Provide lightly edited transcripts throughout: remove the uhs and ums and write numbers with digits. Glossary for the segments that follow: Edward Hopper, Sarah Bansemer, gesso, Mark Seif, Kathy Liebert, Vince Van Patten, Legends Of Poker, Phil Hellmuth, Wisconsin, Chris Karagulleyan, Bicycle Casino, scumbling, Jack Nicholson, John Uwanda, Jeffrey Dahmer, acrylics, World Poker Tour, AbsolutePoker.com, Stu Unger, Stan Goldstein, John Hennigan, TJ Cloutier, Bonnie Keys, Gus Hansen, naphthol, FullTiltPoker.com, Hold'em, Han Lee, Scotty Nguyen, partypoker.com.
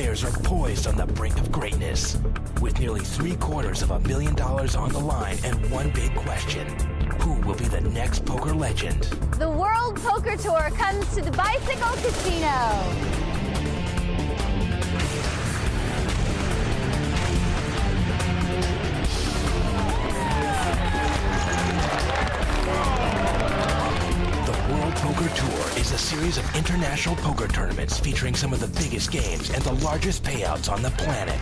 players are poised on the brink of greatness. With nearly $750,000 on the line and one big question, who will be the next poker legend? The World Poker Tour comes to the Bicycle Casino. Is a series of international poker tournaments featuring some of the biggest games and the largest payouts on the planet.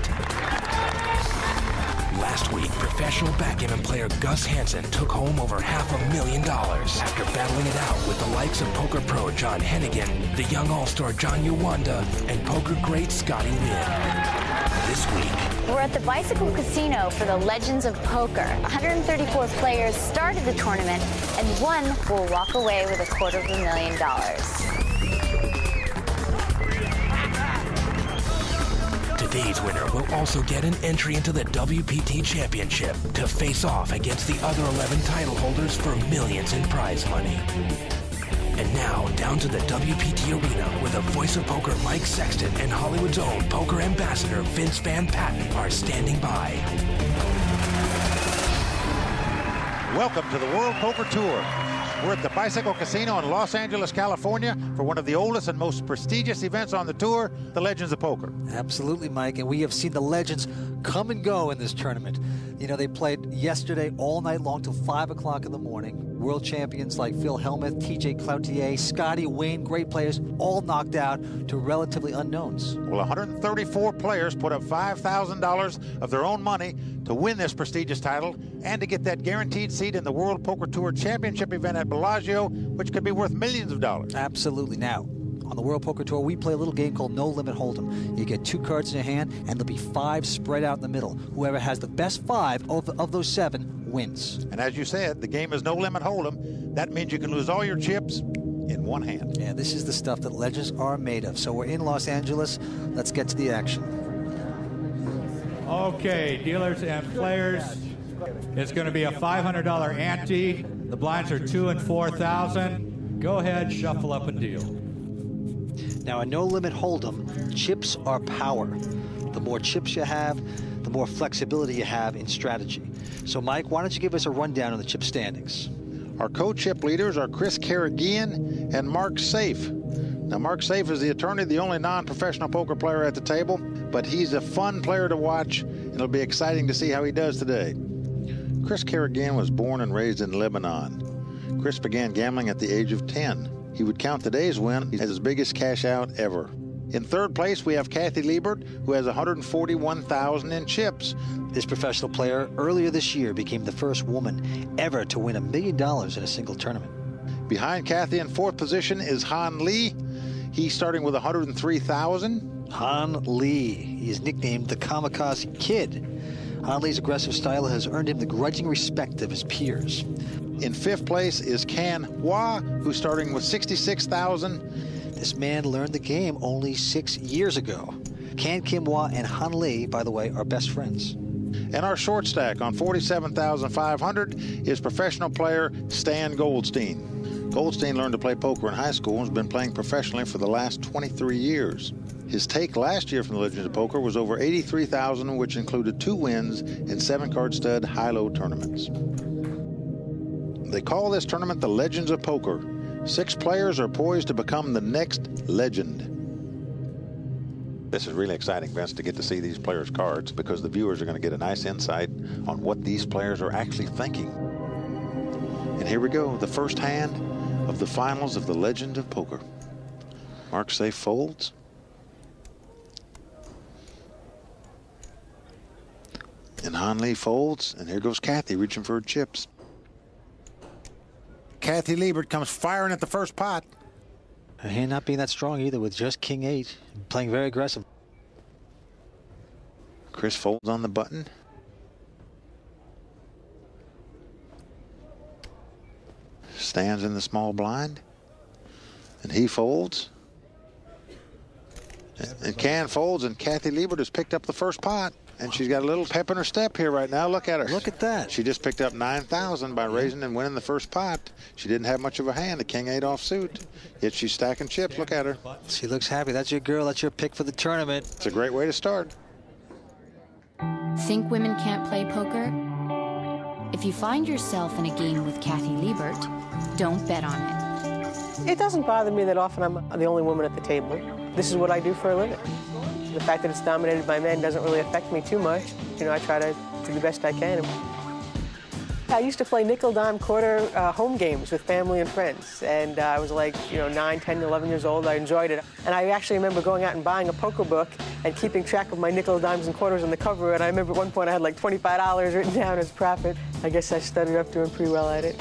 Last week, professional backgammon player Gus Hansen took home over $500,000 after battling it out with the likes of poker pro John Hennigan, the young all-star John Uwanda, and poker great Scotty Nguyen. This week, we're at the Bicycle Casino for the Legends of Poker. 134 players started the tournament, and one will walk away with $250,000. Today's winner will also get an entry into the WPT Championship to face off against the other 11 title holders for millions in prize money. And now, down to the WPT Arena, where the voice of poker Mike Sexton and Hollywood's own poker ambassador Vince Van Patten are standing by. Welcome to the World Poker Tour. We're at the Bicycle Casino in Los Angeles, California, for one of the oldest and most prestigious events on the tour, the Legends of Poker. Absolutely, Mike, and we have seen the legends come and go in this tournament. You know, they played yesterday all night long till 5 o'clock in the morning. World champions like Phil Hellmuth, TJ Cloutier, Scotty Nguyen, great players, all knocked out to relatively unknowns. Well, 134 players put up $5,000 of their own money to win this prestigious title and to get that guaranteed seat in the World Poker Tour Championship event at Bellagio, which could be worth millions of dollars. Absolutely. Now, on the World Poker Tour, we play a little game called No Limit Hold'em. You get 2 cards in your hand, and there'll be 5 spread out in the middle. Whoever has the best 5 of those 7 wins. And as you said, the game is No Limit Hold'em. That means you can lose all your chips in one hand. Yeah, this is the stuff that legends are made of. So we're in Los Angeles. Let's get to the action. Okay, dealers and players, it's going to be a $500 ante. The blinds are 2 and 4,000. Go ahead, shuffle up and deal. Now, in No Limit Hold'em, chips are power. The more chips you have, the more flexibility you have in strategy. So, Mike, why don't you give us a rundown on the chip standings? Our co-chip leaders are Chris Karagulleyan and Mark Seif. Now, Mark Seif is the attorney, the only non-professional poker player at the table, but he's a fun player to watch, and it'll be exciting to see how he does today. Chris Karagulleyan was born and raised in Lebanon. Chris began gambling at the age of 10. He would count today's win as his biggest cash out ever. In third place, we have Kathy Liebert, who has $141,000 in chips. This professional player earlier this year became the first woman ever to win $1 million in a single tournament. Behind Kathy in fourth position is Han Lee. He's starting with $103,000. Han Lee, he is nicknamed the Kamikaze Kid. Han Lee's aggressive style has earned him the grudging respect of his peers. In fifth place is Can Hua, who's starting with $66,000. This man learned the game only 6 years ago. Can Kim Hua and Han Lee, by the way, are best friends. And our short stack on $47,500 is professional player Stan Goldstein. Goldstein learned to play poker in high school and has been playing professionally for the last 23 years. His take last year from the Legends of Poker was over $83,000, which included 2 wins in 7-card stud high-low tournaments. They call this tournament the Legends of Poker. 6 players are poised to become the next legend. This is really exciting, Vince, to get to see these players' cards, because the viewers are going to get a nice insight on what these players are actually thinking. And here we go, the first hand of the finals of the Legend of Poker. Mark Seif folds. And Han Lee folds, and here goes Kathy reaching for her chips. Kathy Liebert comes firing at the first pot. Her hand not being that strong either, with just King 8, playing very aggressive. Chris folds on the button. Stands in the small blind. And he folds. And Can folds, and Kathy Liebert has picked up the first pot. And she's got a little pep in her step here right now. Look at her. Look at that. She just picked up 9,000 by raising and winning the first pot. She didn't have much of a hand, a king-8 offsuit, yet she's stacking chips. Look at her. She looks happy. That's your girl. That's your pick for the tournament. It's a great way to start. Think women can't play poker? If you find yourself in a game with Kathy Liebert, don't bet on it. It doesn't bother me that often I'm the only woman at the table. This is what I do for a living. The fact that it's dominated by men doesn't really affect me too much. You know, I try to do the best I can. I used to play nickel, dime, quarter home games with family and friends. And I was like, you know, 9, 10, 11 years old. I enjoyed it. And I actually remember going out and buying a poker book and keeping track of my nickel, dimes, and quarters on the cover. And I remember at one point I had like $25 written down as profit. I guess I started up doing pretty well at it.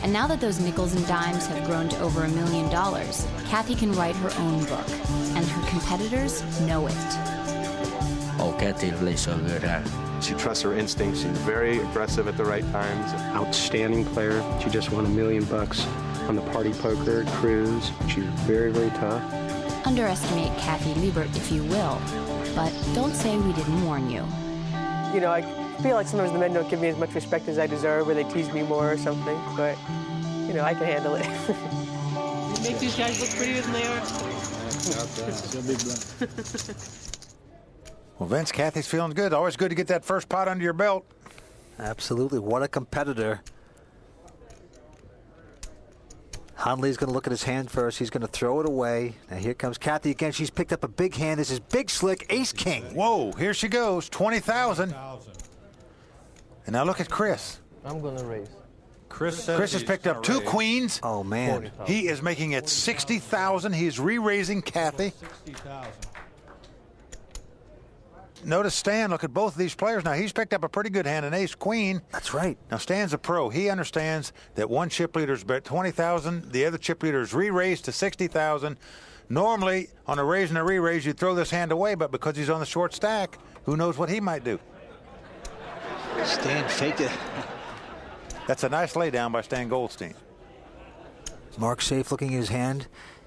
And now that those nickels and dimes have grown to over $1 million, Kathy can write her own book, and her competitors know it. Oh, Kathy plays so good, huh? She trusts her instincts. She's very aggressive at the right times. Outstanding player. She just won $1 million on the Party Poker cruise. She's very, very tough. Underestimate Kathy Liebert if you will, but don't say we didn't warn you. You know, I feel like sometimes the men don't give me as much respect as I deserve, or they tease me more or something, but, you know, I can handle it. You make these guys look prettier than they are. Well, Vince, Kathy's feeling good. Always good to get that first pot under your belt. Absolutely. What a competitor. Han Lee's going to look at his hand first. He's going to throw it away. Now here comes Kathy again. She's picked up a big hand. This is big slick, ace-king. Whoa, here she goes, 20,000. And now look at Chris. I'm going to raise. Chris has picked up two queens. Oh, man. He is making it 60,000. He is re-raising Kathy. 60,000. Notice Stan. Look at both of these players. Now, he's picked up a pretty good hand, an ace-queen. That's right. Now, Stan's a pro. He understands that one chip leader's bet 20,000. The other chip leader's re-raised to 60,000. Normally, on a raise and a re-raise, you'd throw this hand away, but because he's on the short stack, who knows what he might do. Stan faked it. That's a nice laydown by Stan Goldstein. Mark Seif looking at his hand.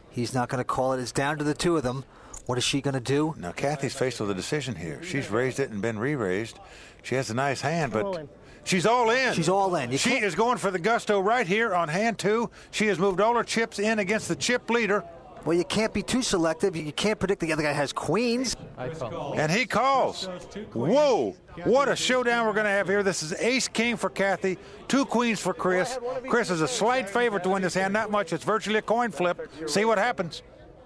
He's not going to call it. It's down to the two of them. What is she going to do? Now, Kathy's faced with a decision here. She's raised it and been re-raised. She has a nice hand, but she's all in. She's all in. She is going for the gusto right here on hand two. She has moved all her chips in against the chip leader. Well, you can't be too selective. You can't predict the other guy has queens. And he calls. Whoa, what a showdown we're going to have here. This is ace-king for Kathy, two queens for Chris. Chris is a slight favorite to win this hand. Not much. It's virtually a coin flip. See what happens.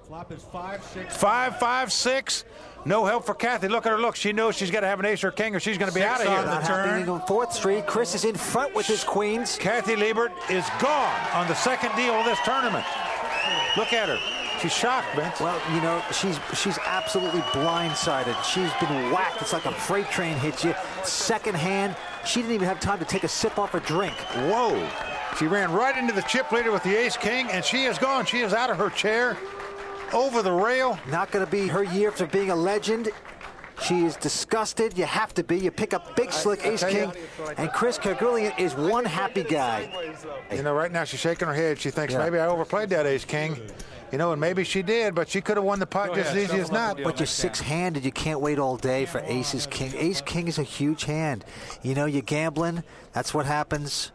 Flop is 5-6. 5-5-6. No help for Kathy. Look at her look. She knows she's got to have an ace or king or she's going to be out of here. Not happening on 4th Street. Chris is in front with his queens. Kathy Liebert is gone on the second deal of this tournament. Look at her. She's shocked, Vince. Well, you know, she's absolutely blindsided. She's been whacked. It's like a freight train hits you. Second hand. She didn't even have time to take a sip off a drink. Whoa. She ran right into the chip leader with the ace king, and she is gone. She is out of her chair. Over the rail. Not going to be her year for being a legend. She is disgusted. You have to be. You pick up big slick ace king, and Chris Karagulleyan is one happy guy. You know, right now she's shaking her head. She thinks maybe I overplayed that ace king. You know, and maybe she did, but she could have won the pot just as easy as not. But you're six-handed. You can't wait all day for aces king. Ace king is a huge hand. You know, you're gambling. That's what happens.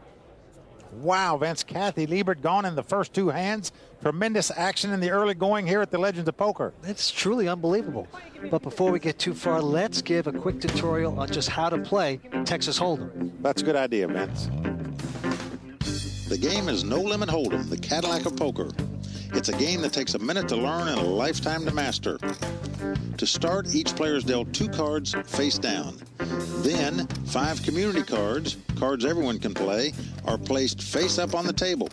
Wow, Vince, Kathy Liebert gone in the first two hands. Tremendous action in the early going here at the Legends of Poker. It's truly unbelievable. But before we get too far, let's give a quick tutorial on just how to play Texas Hold'em. That's a good idea, Vince. The game is No Limit Hold'em, the Cadillac of poker. It's a game that takes a minute to learn and a lifetime to master. To start, each player is dealt 2 cards face down. Then, 5 community cards, cards everyone can play, are placed face up on the table.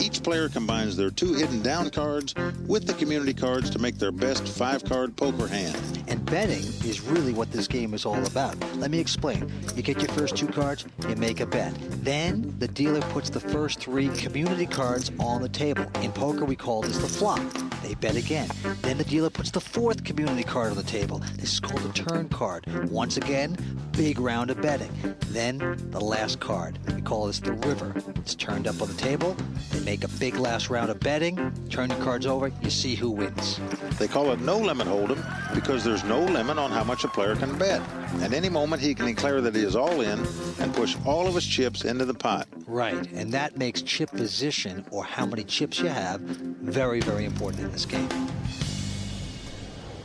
Each player combines their 2 hidden down cards with the community cards to make their best 5-card poker hand. And betting is really what this game is all about. Let me explain. You get your first 2 cards, you make a bet. Then, the dealer puts the first 3 community cards on the table. In poker, we call this the flop. They bet again. Then the dealer puts the 4th community card on the table. This is called the turn card. Once again, big round of betting. Then the last card. We call this the river. It's turned up on the table. They make a big last round of betting. Turn the cards over. You see who wins. They call it No Limit Hold'em because there's there's no limit on how much a player can bet. At any moment, he can declare that he is all in and push all of his chips into the pot. Right, and that makes chip position, or how many chips you have, very, very important in this game.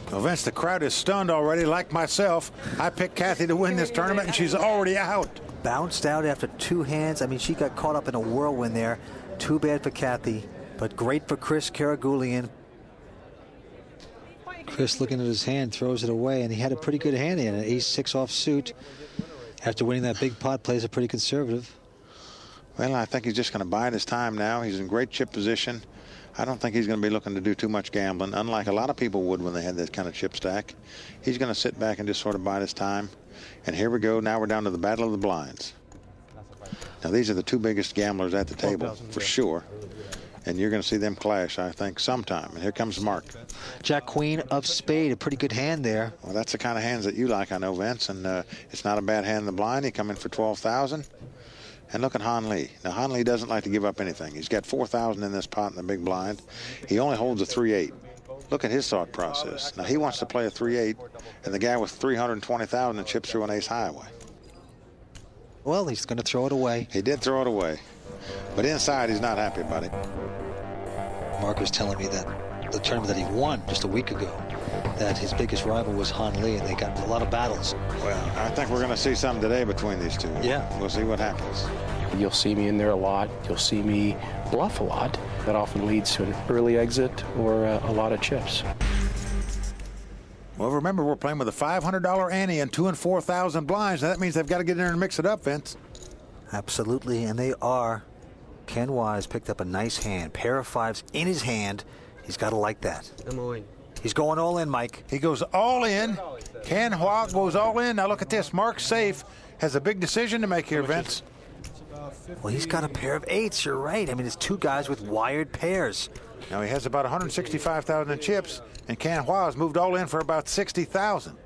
Well, Vince, the crowd is stunned already, like myself. I picked Kathy to win this tournament, and she's already out. Bounced out after two hands. I mean, she got caught up in a whirlwind there. Too bad for Kathy, but great for Chris Karagulleyan. Chris, looking at his hand, throws it away, and he had a pretty good hand in it. Ace-6 off suit. After winning that big pot, plays it pretty conservative. Well, I think he's just going to bide his time now. He's in great chip position. I don't think he's going to be looking to do too much gambling, unlike a lot of people would when they had that kind of chip stack. He's going to sit back and just sort of bide his time. And here we go. Now we're down to the battle of the blinds. Now, these are the two biggest gamblers at the table, for sure. And you're going to see them clash, I think, sometime. And here comes Mark. Jack Queen of Spade, a pretty good hand there. Well, that's the kind of hands that you like, I know, Vince. And it's not a bad hand in the blind. He come in for 12,000. And look at Han Lee. Now, Han Lee doesn't like to give up anything. He's got 4,000 in this pot in the big blind. He only holds a 3-8. Look at his thought process. Now, he wants to play a 3-8, and the guy with 320,000 and chips through an ace highway. Well, he's going to throw it away. He did throw it away. But inside, he's not happy about it. Mark was telling me that the tournament that he won just a week ago, that his biggest rival was Han Lee, and they got a lot of battles. Well, I think we're going to see something today between these two. Yeah. We'll see what happens. You'll see me in there a lot. You'll see me bluff a lot. That often leads to an early exit or a lot of chips. Well, remember, we're playing with a $500 ante and 2 and 4,000 blinds. Now, that means they've got to get in there and mix it up, Vince. Absolutely, and they are. Can Hua has picked up a nice hand. Pair of fives in his hand. He's got to like that. I'm all in. He's going all in, Mike. He goes all in. Can Hua goes all in. Now look at this. Mark Seif has a big decision to make here, Vince. Well, he's got a pair of eights. You're right. I mean, it's two guys with wired pairs. Now he has about 165,000 in chips, and Can Hua has moved all in for about 60,000.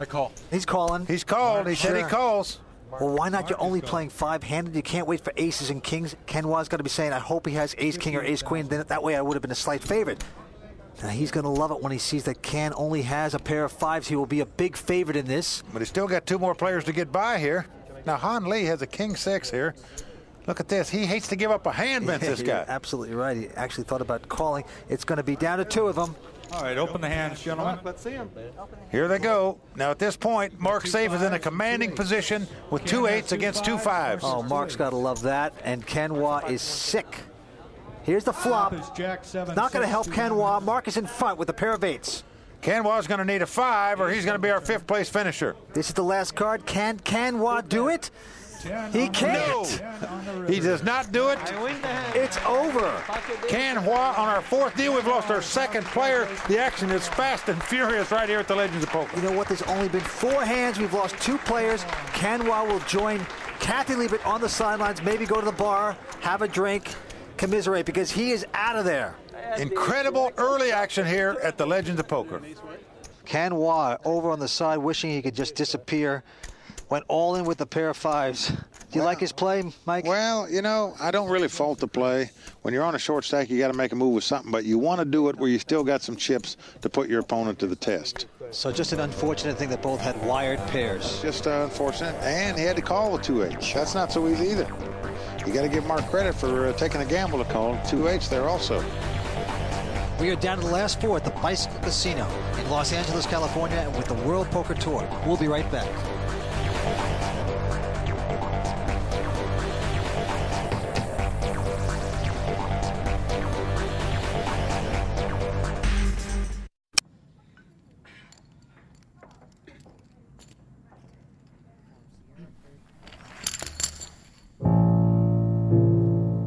I call. He's calling. He's called. He said he calls. Well, why not? You're only playing five-handed. You can't wait for aces and kings. Ken Hua's got to be saying, I hope he has ace-king or ace-queen. Then that way I would have been a slight favorite. Now, he's going to love it when he sees that Ken only has a pair of fives. He will be a big favorite in this. But he's still got two more players to get by here. Now, Han Lee has a king-6 here. Look at this. He hates to give up a hand, Vince, this guy. Absolutely right. He actually thought about calling. It's going to be down to two of them. All right, open the hands, gentlemen. Let's see them. Here they go. Now, at this point, Mark Seif is in a commanding position with 2-8s against 2-5s. Oh, Mark's got to love that, and Can Hua is sick. Here's the flop. It's not going to help Can Hua. Mark is in front with a pair of 8s. Can Hua's going to need a 5, or he's going to be our 5th-place finisher. This is the last card. Can Hua do it? He can't. No. He does not do it. It's over. Can Hua on our 4th deal. We've lost our 2nd player. The action is fast and furious right here at the Legends of Poker. You know what? There's only been 4 hands. We've lost 2 players. Can Hua will join Kathy Liebert on the sidelines, maybe go to the bar, have a drink, commiserate, because he is out of there. Incredible early action here at the Legends of Poker. Can Hua over on the side wishing he could just disappear. Went all in with a pair of 5s. Do you like his play, Mike? Well, you know, I don't really fault the play. When you're on a short stack, you got to make a move with something, but you want to do it where you still got some chips to put your opponent to the test. So just an unfortunate thing that both had wired pairs. Just unfortunate, and he had to call with 2-8. That's not so easy either. You got to give Mark credit for taking a gamble to call 2-8 there also. We are down to the last 4 at the Bicycle Casino in Los Angeles, California, and with the World Poker Tour. We'll be right back.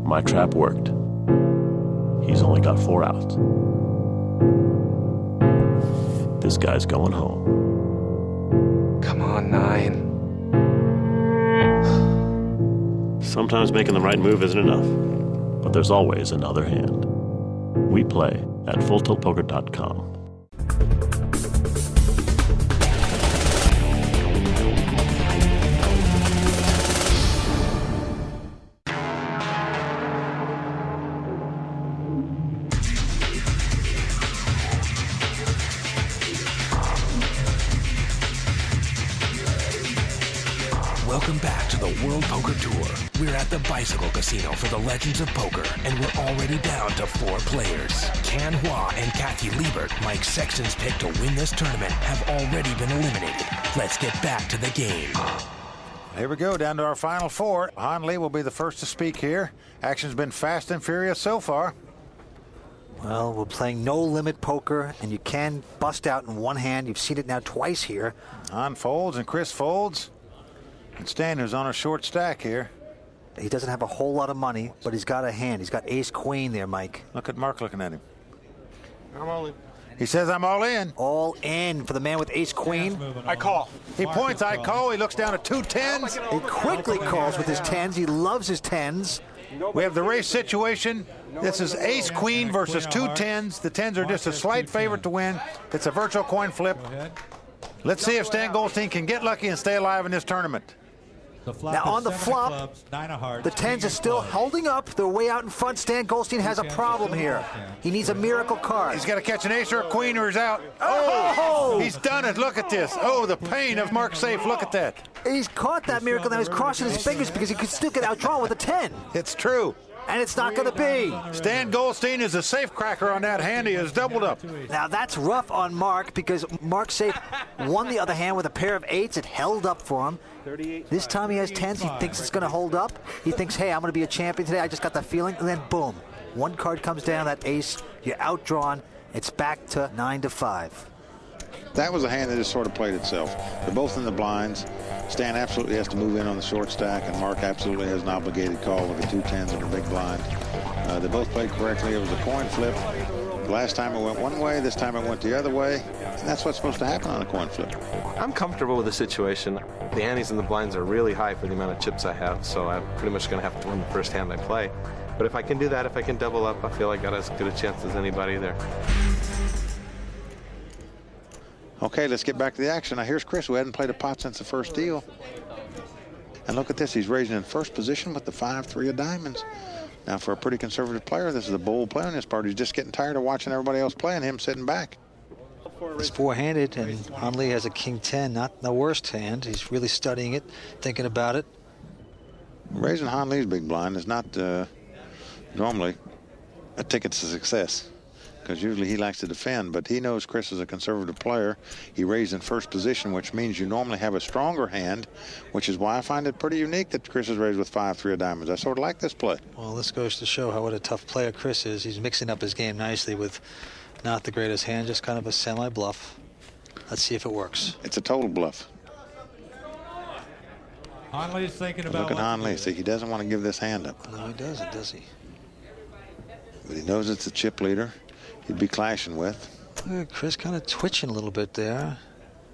My trap worked. He's only got 4 outs. This guy's going home. Come on, 9. Sometimes making the right move isn't enough, but there's always another hand. We play at FullTiltPoker.com. Welcome back to the World Poker Tour. We're at the Bicycle Casino for the legends of poker, and we're already down to 4 players. Can Hua and Kathy Liebert, Mike Sexton's pick to win this tournament, have already been eliminated. Let's get back to the game. Here we go, down to our final 4. Han Lee will be the first to speak here. Action's been fast and furious so far. Well, we're playing no-limit poker, and you can bust out in one hand. You've seen it now twice here. Han folds, and Chris folds. And Stan, who's on a short stack here. He doesn't have a whole lot of money, but he's got a hand. He's got ace-queen there, Mike. Look at Mark looking at him. I'm all in. He says, I'm all in. All in for the man with ace-queen. I call. He points, I call. He looks down at 2 tens. He quickly calls with his tens. He loves his tens. We have the race situation. This is ace-queen versus 2 tens. The tens are just a slight favorite to win. It's a virtual coin flip. Let's see if Stan Goldstein can get lucky and stay alive in this tournament. Now on the flop, the tens is still holding up. They're way out in front. Stan Goldstein has a problem here. He needs a miracle card. He's got to catch an ace or a queen or he's out. Oh! He's done it. Look at this. Oh, the pain of Mark Seif. Look at that. He's caught that miracle. Now he's crossing his fingers because he could still get outdrawn with a 10. It's true. And it's not going to be. Stan Goldstein is a safe cracker on that hand. He has doubled up. Now that's rough on Mark because Mark Seif won the other hand with a pair of 8s. It held up for him. This time he has 10s. He thinks it's going to hold up. He thinks, hey, I'm going to be a champion today. I just got that feeling. And then boom, one card comes down, that ace. You're outdrawn. It's back to 9-5. That was a hand that just sort of played itself. They're both in the blinds. Stan absolutely has to move in on the short stack, and Mark absolutely has an obligated call with the 2 tens on the big blind. They both played correctly. It was a coin flip. Last time it went one way, this time it went the other way. And that's what's supposed to happen on a coin flip. I'm comfortable with the situation. The antes and the blinds are really high for the amount of chips I have, so I'm pretty much going to have to win the first hand I play. But if I can do that, if I can double up, I feel I got as good a chance as anybody there. Okay, let's get back to the action. Now here's Chris, who hadn't played a pot since the first deal. And look at this, he's raising in first position with the 5-3 of diamonds. Now for a pretty conservative player, this is a bold player on his part. He's just getting tired of watching everybody else play and him sitting back. It's four-handed, and Han Lee has a king-10, not the worst hand. He's really studying it, thinking about it. Raising Han Lee's big blind is not normally a ticket to success, because usually he likes to defend, but he knows Chris is a conservative player. He raised in first position, which means you normally have a stronger hand, which is why I find it pretty unique that Chris is raised with 5-3 of diamonds. I sort of like this play. Well, this goes to show what a tough player Chris is. He's mixing up his game nicely with not the greatest hand, just kind of a semi-bluff. Let's see if it works. It's a total bluff. Han Lee's thinking about... Look at Han Lee. See, he doesn't want to give this hand up. No, he doesn't, does he? But he knows it's a chip leader he'd be clashing with. Chris kind of twitching a little bit there.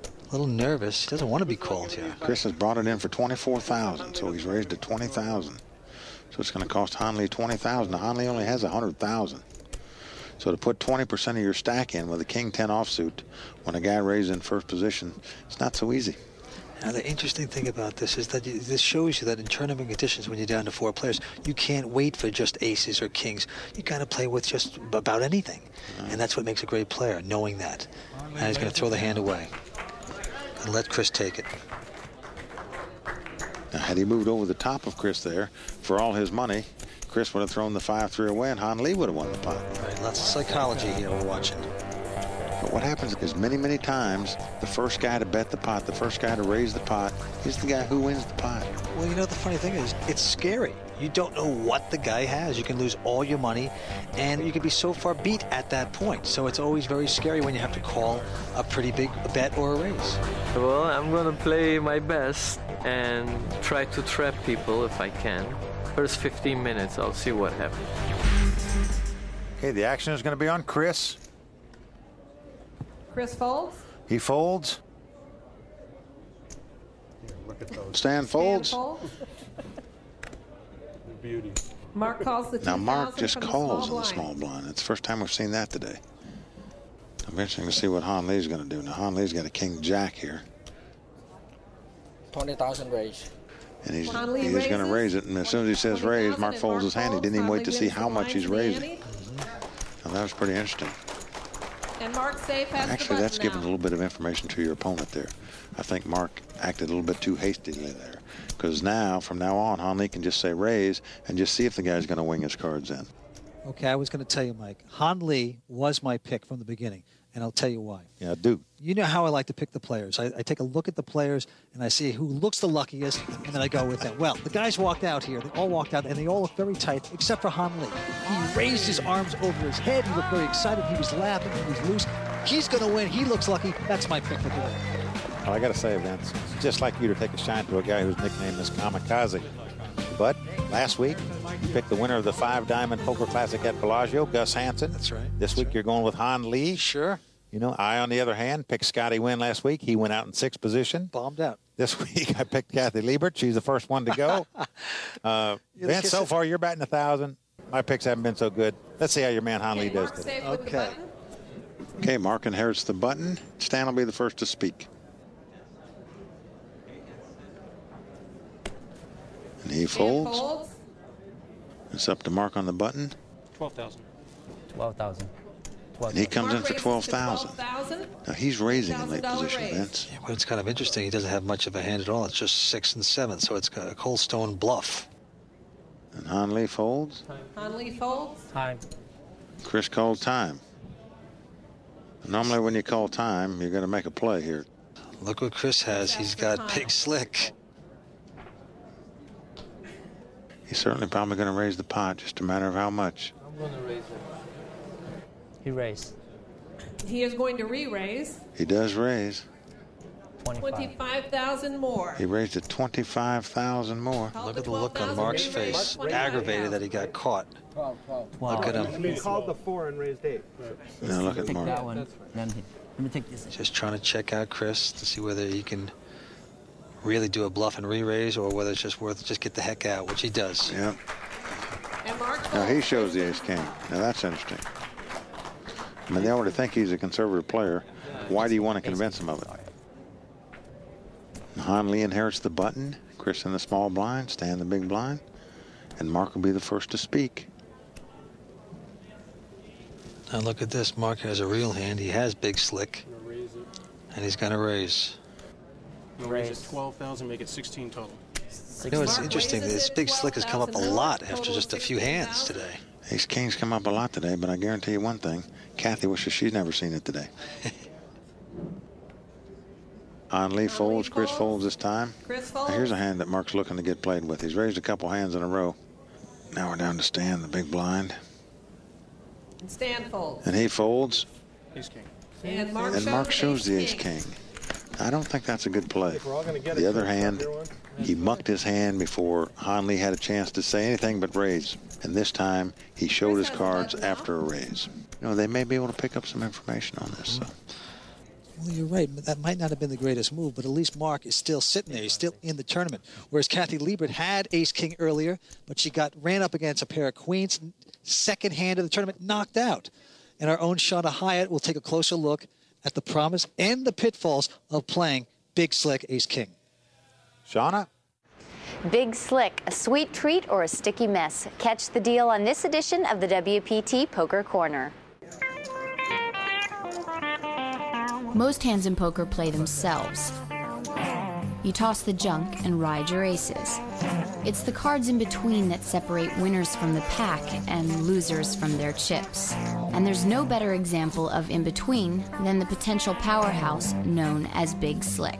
A little nervous. He doesn't want to be called here. Chris has brought it in for $24,000, so he's raised to $20,000. So it's going to cost Han Lee $20,000. Han Lee only has $100,000. So to put 20% of your stack in with a king-10 offsuit when a guy raises in first position, it's not so easy. Now, the interesting thing about this is that this shows you that in tournament conditions, when you're down to 4 players, you can't wait for just aces or kings. You got to play with just about anything. And that's what makes a great player, knowing that. Now he's going to throw the hand away and let Chris take it. Now, had he moved over the top of Chris there, for all his money, Chris would have thrown the 5-3 away and Han Lee would have won the pot. All right, lots of psychology here we're watching. But what happens is many, many times, the first guy to bet the pot, the first guy to raise the pot, is the guy who wins the pot. Well, you know, the funny thing is, it's scary. You don't know what the guy has. You can lose all your money, and you can be so far beat at that point. So it's always very scary when you have to call a pretty big bet or a raise. Well, I'm going to play my best and try to trap people if I can. First 15 minutes, I'll see what happens. Okay, the action is going to be on Chris. Chris folds. He folds. Here, look at those. Stan folds. Stan folds. Beauty. Mark calls the Now Mark just calls on the small blind. It's the first time we've seen that today. I'm interested to see what Han Lee's going to do. Now Han Lee's got a king jack here. 20,000 raise. And he's going to raise it. And as soon as he says raise, Mark folds his hand. He didn't even wait to see how much he's raising. And that was pretty interesting. And Mark Seif has actually, that's now giving a little bit of information to your opponent there. I think Mark acted a little bit too hastily there, because now, from now on, Han Lee can just say raise and just see if the guy's going to wing his cards in. Okay, I was going to tell you, Mike, Han Lee was my pick from the beginning, and I'll tell you why. Yeah, I do. You know how I like to pick the players. I take a look at the players, and I see who looks the luckiest, and then I go with them. Well, the guys walked out here. They all walked out, and they all looked very tight, except for Han Lee. He raised his arms over his head. He looked very excited. He was laughing. He was loose. He's going to win. He looks lucky. That's my pick for the win. Well, I got to say, Vince, it's just like you to take a shine to a guy whose nickname is Kamikaze. But last week, you picked the winner of the 5-Diamond Poker Classic at Bellagio, Gus Hansen. That's right. This week, you're going with Han Lee. Sure. You know, I, on the other hand, picked Scotty Nguyen last week. He went out in sixth position. Bombed out. This week, I picked Kathy Liebert. She's the first one to go. Vince, so far, you're batting 1,000. My picks haven't been so good. Let's see how your man Han Lee does today. Okay. Okay, Mark inherits the button. Stan will be the first to speak. And he folds. It's up to Mark on the button. 12,000. 12,000. And he comes in for 12,000. Now he's raising in late position, Vince. Yeah, well, it's kind of interesting. He doesn't have much of a hand at all. It's just 6 and 7, so it's a cold stone bluff. And Han Lee folds. Time. Han Lee folds. Time. Chris called time. Normally, when you call time, you're going to make a play here. Look what Chris has. He's got Big Slick. He's certainly probably going to raise the pot, just a matter of how much. I'm going to raise it. He raised. He is going to re-raise. He does raise. 25,000 more. He raised to 25,000 more. Look at the look on Mark's face, aggravated that he got caught. 12. Look at him. He called the 4 and raised 8. Right. Now look at Mark. That one. Let me take this. Just trying to check out Chris to see whether he can really do a bluff and re-raise, or whether it's just worth just get the heck out, which he does. Yeah. And Mark, now he shows the ace-king. Now that's interesting. I mean, they already think he's a conservative player. Why do you want to convince him of it? Han Lee inherits the button. Chris in the small blind, Stan the big blind, and Mark will be the first to speak. Now look at this. Mark has a real hand. He has Big Slick, and he's going to raise. Raise 12,000, make it 16 total. You know, it's interesting. This Big Slick has come up a lot after just a few hands today. These kings come up a lot today, but I guarantee you one thing. Kathy wishes she's never seen it today. Han Lee folds. Chris folds this time. Now here's a hand that Mark's looking to get played with. He's raised a couple hands in a row. Now we're down to Stan, the big blind. And Stan folds. And he folds. Ace king. And Mark shows the ace king. I don't think that's a good play. The other hand, he mucked his hand before Han Lee had a chance to say anything but raise. And this time, he showed his cards after a raise. You know, they may be able to pick up some information on this. So. Well, you're right. That might not have been the greatest move, but at least Mark is still sitting there. He's still in the tournament. Whereas Kathy Liebert had ace-king earlier, but she ran up against a pair of queens, second hand of the tournament, knocked out. And our own Shawna Hyatt will take a closer look at the promise and the pitfalls of playing Big Slick Ace King. Shawna? Big Slick, a sweet treat or a sticky mess? Catch the deal on this edition of the WPT Poker Corner. Most hands in poker play themselves. You toss the junk and ride your aces. It's the cards in between that separate winners from the pack and losers from their chips. And there's no better example of in-between than the potential powerhouse known as Big Slick.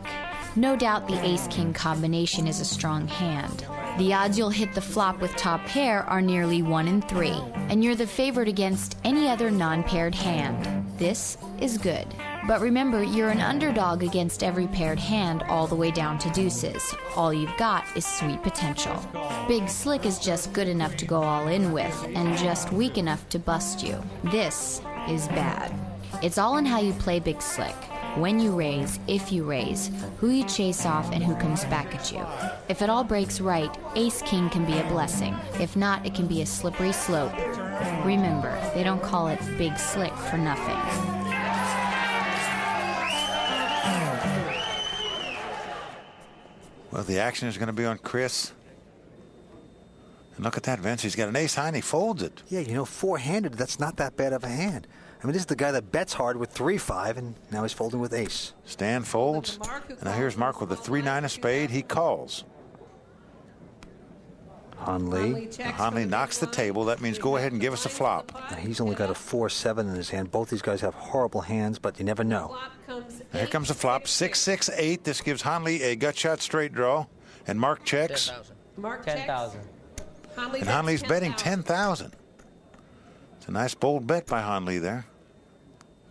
No doubt the ace-king combination is a strong hand. The odds you'll hit the flop with top pair are nearly 1 in 3, and you're the favorite against any other non-paired hand. This is good. But remember, you're an underdog against every paired hand all the way down to deuces. All you've got is sweet potential. Big Slick is just good enough to go all in with and just weak enough to bust you. This is bad. It's all in how you play Big Slick. When you raise, if you raise, who you chase off and who comes back at you. If it all breaks right, Ace King can be a blessing. If not, it can be a slippery slope. Remember, they don't call it Big Slick for nothing. Well, the action is going to be on Chris. And look at that, Vince. He's got an ace high and he folds it. Yeah, you know, four-handed, that's not that bad of a hand. I mean, this is the guy that bets hard with 3-5, and now he's folding with ace. Stan folds, and now here's Mark with a 3-9 of spade. He calls. Han Lee knocks the table. That means go ahead and give us a flop. Now he's only got a 4-7 in his hand. Both these guys have horrible hands, but you never know. Here comes the flop, 6-6-8. This gives Han Lee a gut shot straight draw, and Mark checks. Mark 10,000. And Han Lee's betting 10,000. It's a nice bold bet by Han Lee there.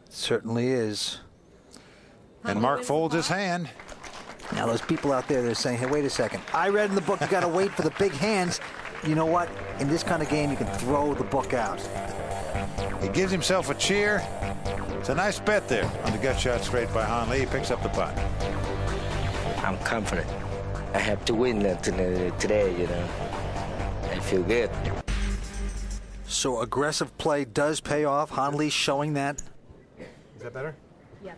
It certainly is. And Mark folds his hand. Now those people out there, they're saying, hey, wait a second. I read in the book you got to wait for the big hands. You know what? In this kind of game, you can throw the book out. He gives himself a cheer. It's a nice bet there on the gut shot straight by Han Lee. He picks up the pot. I'm confident. I have to win today, you know. I feel good. So aggressive play does pay off. Han Lee's showing that. Is that better?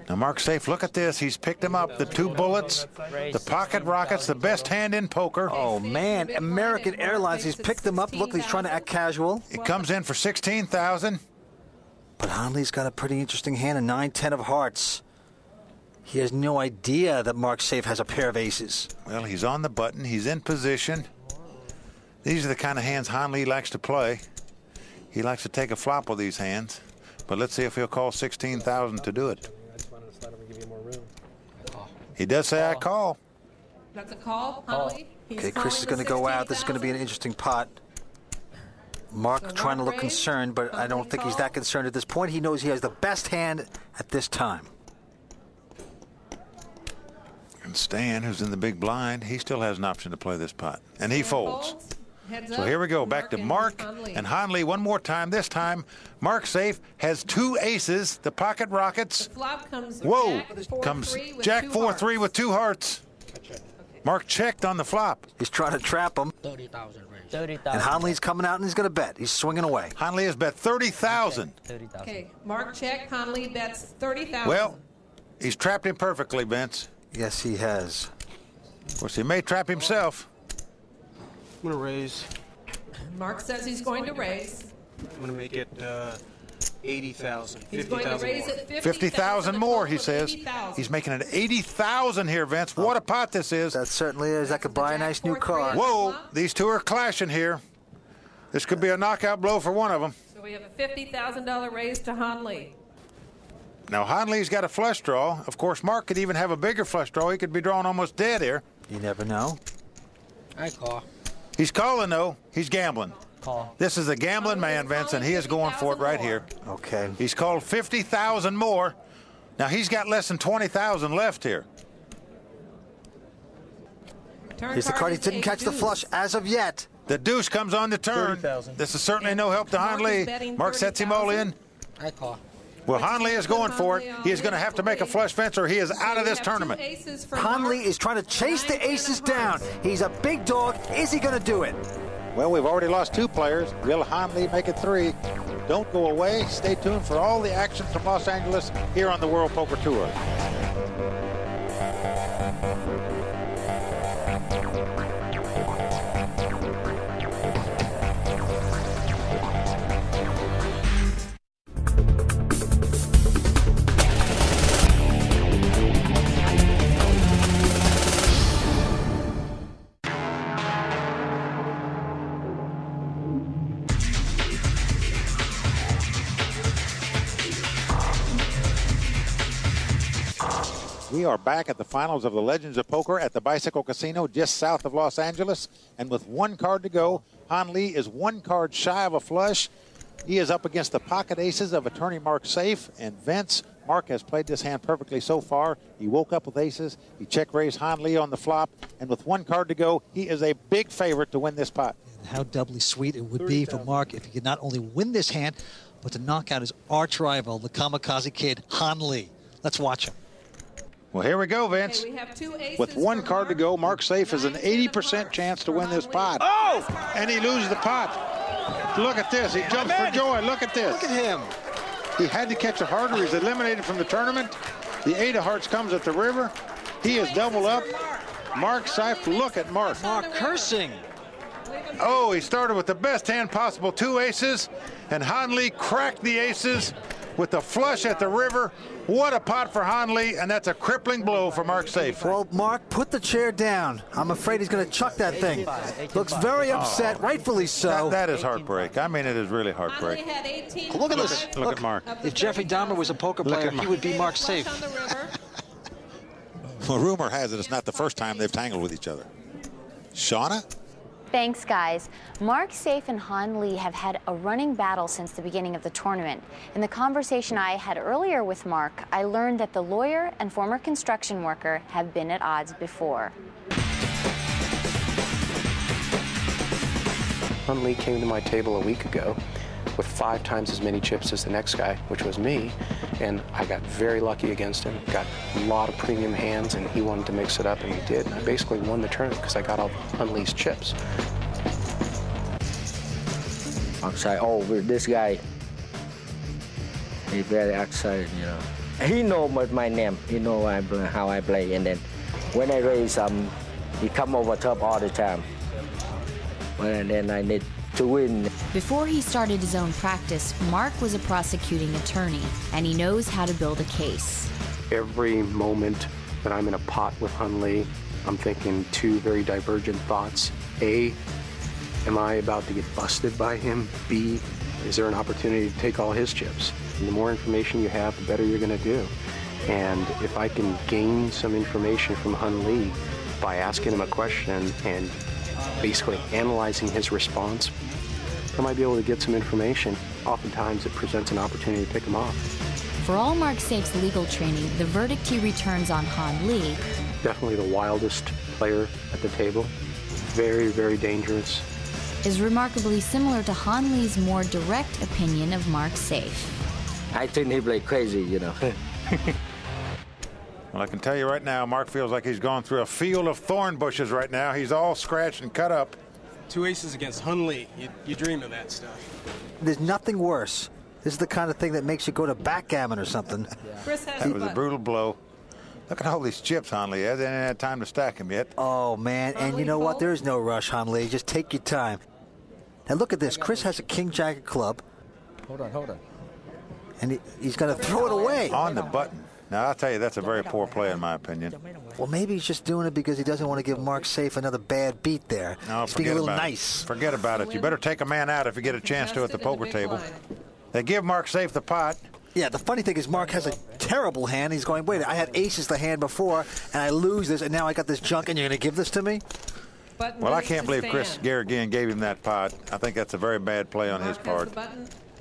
Now, Mark Seif, look at this. He's picked him up. The two bullets, the pocket rockets, the best hand in poker. Oh, man. American Airlines, he's picked him up. Look, he's trying to act casual. It comes in for 16,000. But Han Lee's got a pretty interesting hand, a 9-10 of hearts. He has no idea that Mark Seif has a pair of aces. Well, he's on the button. He's in position. These are the kind of hands Han Lee likes to play. He likes to take a flop with these hands. But let's see if he'll call 16,000 to do it. He does say, I call. That's a call, Holly. Okay, Chris is going to go out. This is going to be an interesting pot. Mark trying to look concerned, but I don't think he's that concerned at this point. He knows he has the best hand at this time. And Stan, who's in the big blind, he still has an option to play this pot. And he folds. So here we go, back to Mark and Han Lee one more time. This time, Mark Seif has two aces, the pocket rockets. Whoa, comes Jack 4-3 with two hearts. Mark checked on the flop. He's trying to trap him. 30,000 range. And Han Lee's coming out and he's going to bet. He's swinging away. Han Lee has bet 30,000. Okay, Mark checked, Han Lee bets 30,000. Well, he's trapped him perfectly, Vince. Yes, he has. Of course, he may trap himself. I'm going to raise. Mark says he's going to raise. I'm going to make it 80,000. He's going to raise it 50,000 more, he says. He's making it 80,000 here, Vince. What a pot this is. That certainly is. That could buy a nice new car. Whoa, these two are clashing here. This could be a knockout blow for one of them. So we have a $50,000 raise to Han Lee. Now, Han Lee's got a flush draw. Of course, Mark could even have a bigger flush draw. He could be drawing almost dead here. You never know. I call. He's calling, though. He's gambling. Call. This is a gambling man, Vince, and he is going for it right here. Okay. He's called 50,000 more. Now, he's got less than 20,000 left here. Here's the card. He didn't catch the flush as of yet. The deuce comes on the turn. This is certainly no help to Han Lee. Mark sets him all in. I call. Well, Han Lee is going for it. He is going to have to make a flush fence or he is out of this tournament. Han Lee is trying to chase the aces down. He's a big dog. Is he going to do it? Well, we've already lost two players. Will Han Lee make it three? Don't go away. Stay tuned for all the action from Los Angeles here on the World Poker Tour. We are back at the finals of the Legends of Poker at the Bicycle Casino just south of Los Angeles. And with one card to go, Han Lee is one card shy of a flush. He is up against the pocket aces of attorney Mark Seif and Vince. Mark has played this hand perfectly so far. He woke up with aces. He check-raised Han Lee on the flop. And with one card to go, he is a big favorite to win this pot. And how doubly sweet it would be for Mark if he could not only win this hand, but to knock out his arch rival, the kamikaze kid, Han Lee. Let's watch him. Well, here we go, Vince. Okay, we have two aces with one card to go, Mark Seif has an 80% chance to win this pot. Oh! And he loses the pot. Look at this. He jumps for joy. Look at this. Look at him. He had to catch a heart or he's eliminated from the tournament. The eight of hearts comes at the river. He is double up. Mark Seif, look at Mark. Mark cursing. Oh, he started with the best hand possible, two aces. And Han Lee cracked the aces. with the flush at the river. What a pot for Han Lee, and that's a crippling blow for Mark Seif. Well, Mark, put the chair down. I'm afraid he's going to chuck that thing. Looks very upset, rightfully so. That is heartbreak. I mean, it is really heartbreak. Look at this. Look at Mark. If Jeffrey Dahmer was a poker player, he would be Mark Seif. Well, rumor has it it's not the first time they've tangled with each other. Shawna? Thanks, guys. Mark Seif and Han Lee have had a running battle since the beginning of the tournament. In the conversation I had earlier with Mark, I learned that the lawyer and former construction worker have been at odds before. Han Lee came to my table a week ago with 5 times as many chips as the next guy, which was me, and I got very lucky against him. Got a lot of premium hands, and he wanted to mix it up, and he did. And I basically won the tournament because I got all unleashed chips. I'm saying, oh, this guy, he's very excited, you know. He knows my name, he knows how I play, and then when I raise, he comes over top all the time, and then I need to win. Before he started his own practice, Mark was a prosecuting attorney, and he knows how to build a case. Every moment that I'm in a pot with Han Lee, I'm thinking 2 very divergent thoughts. A, am I about to get busted by him? B, is there an opportunity to take all his chips? And the more information you have, the better you're going to do. And if I can gain some information from Han Lee by asking him a question and basically analyzing his response, I might be able to get some information. Oftentimes, it presents an opportunity to pick him off. For all Mark Seif's legal training, the verdict he returns on Han Lee. Definitely the wildest player at the table. Very, very dangerous. Is remarkably similar to Han Lee's more direct opinion of Mark Seif. I think he played crazy, you know. Well, I can tell you right now, Mark feels like he's gone through a field of thorn bushes right now. He's all scratched and cut up. 2 aces against Han Lee. You dream of that stuff. There's nothing worse. This is the kind of thing that makes you go to backgammon or something. That was a brutal blow. Look at all these chips Han Lee has. They didn't have time to stack them yet. Oh, man. And you know what? There is no rush, Han Lee. Just take your time. Now, look at this. Chris has a king jack of club. Hold on, hold on. And he's going to throw it away. On the button. Now, I'll tell you, that's a very poor play, in my opinion. Well, maybe he's just doing it because he doesn't want to give Mark Seif another bad beat there. No, he's being a little nice. Forget about it. You better take a man out if you get a chance to at the poker table. They give Mark Seif the pot. Yeah, the funny thing is Mark has a terrible hand. He's going, wait, I had aces the hand before, and I lose this, and now I got this junk, and you're going to give this to me? Well, I can't believe Chris Karagulleyan gave him that pot. I think that's a very bad play on his part.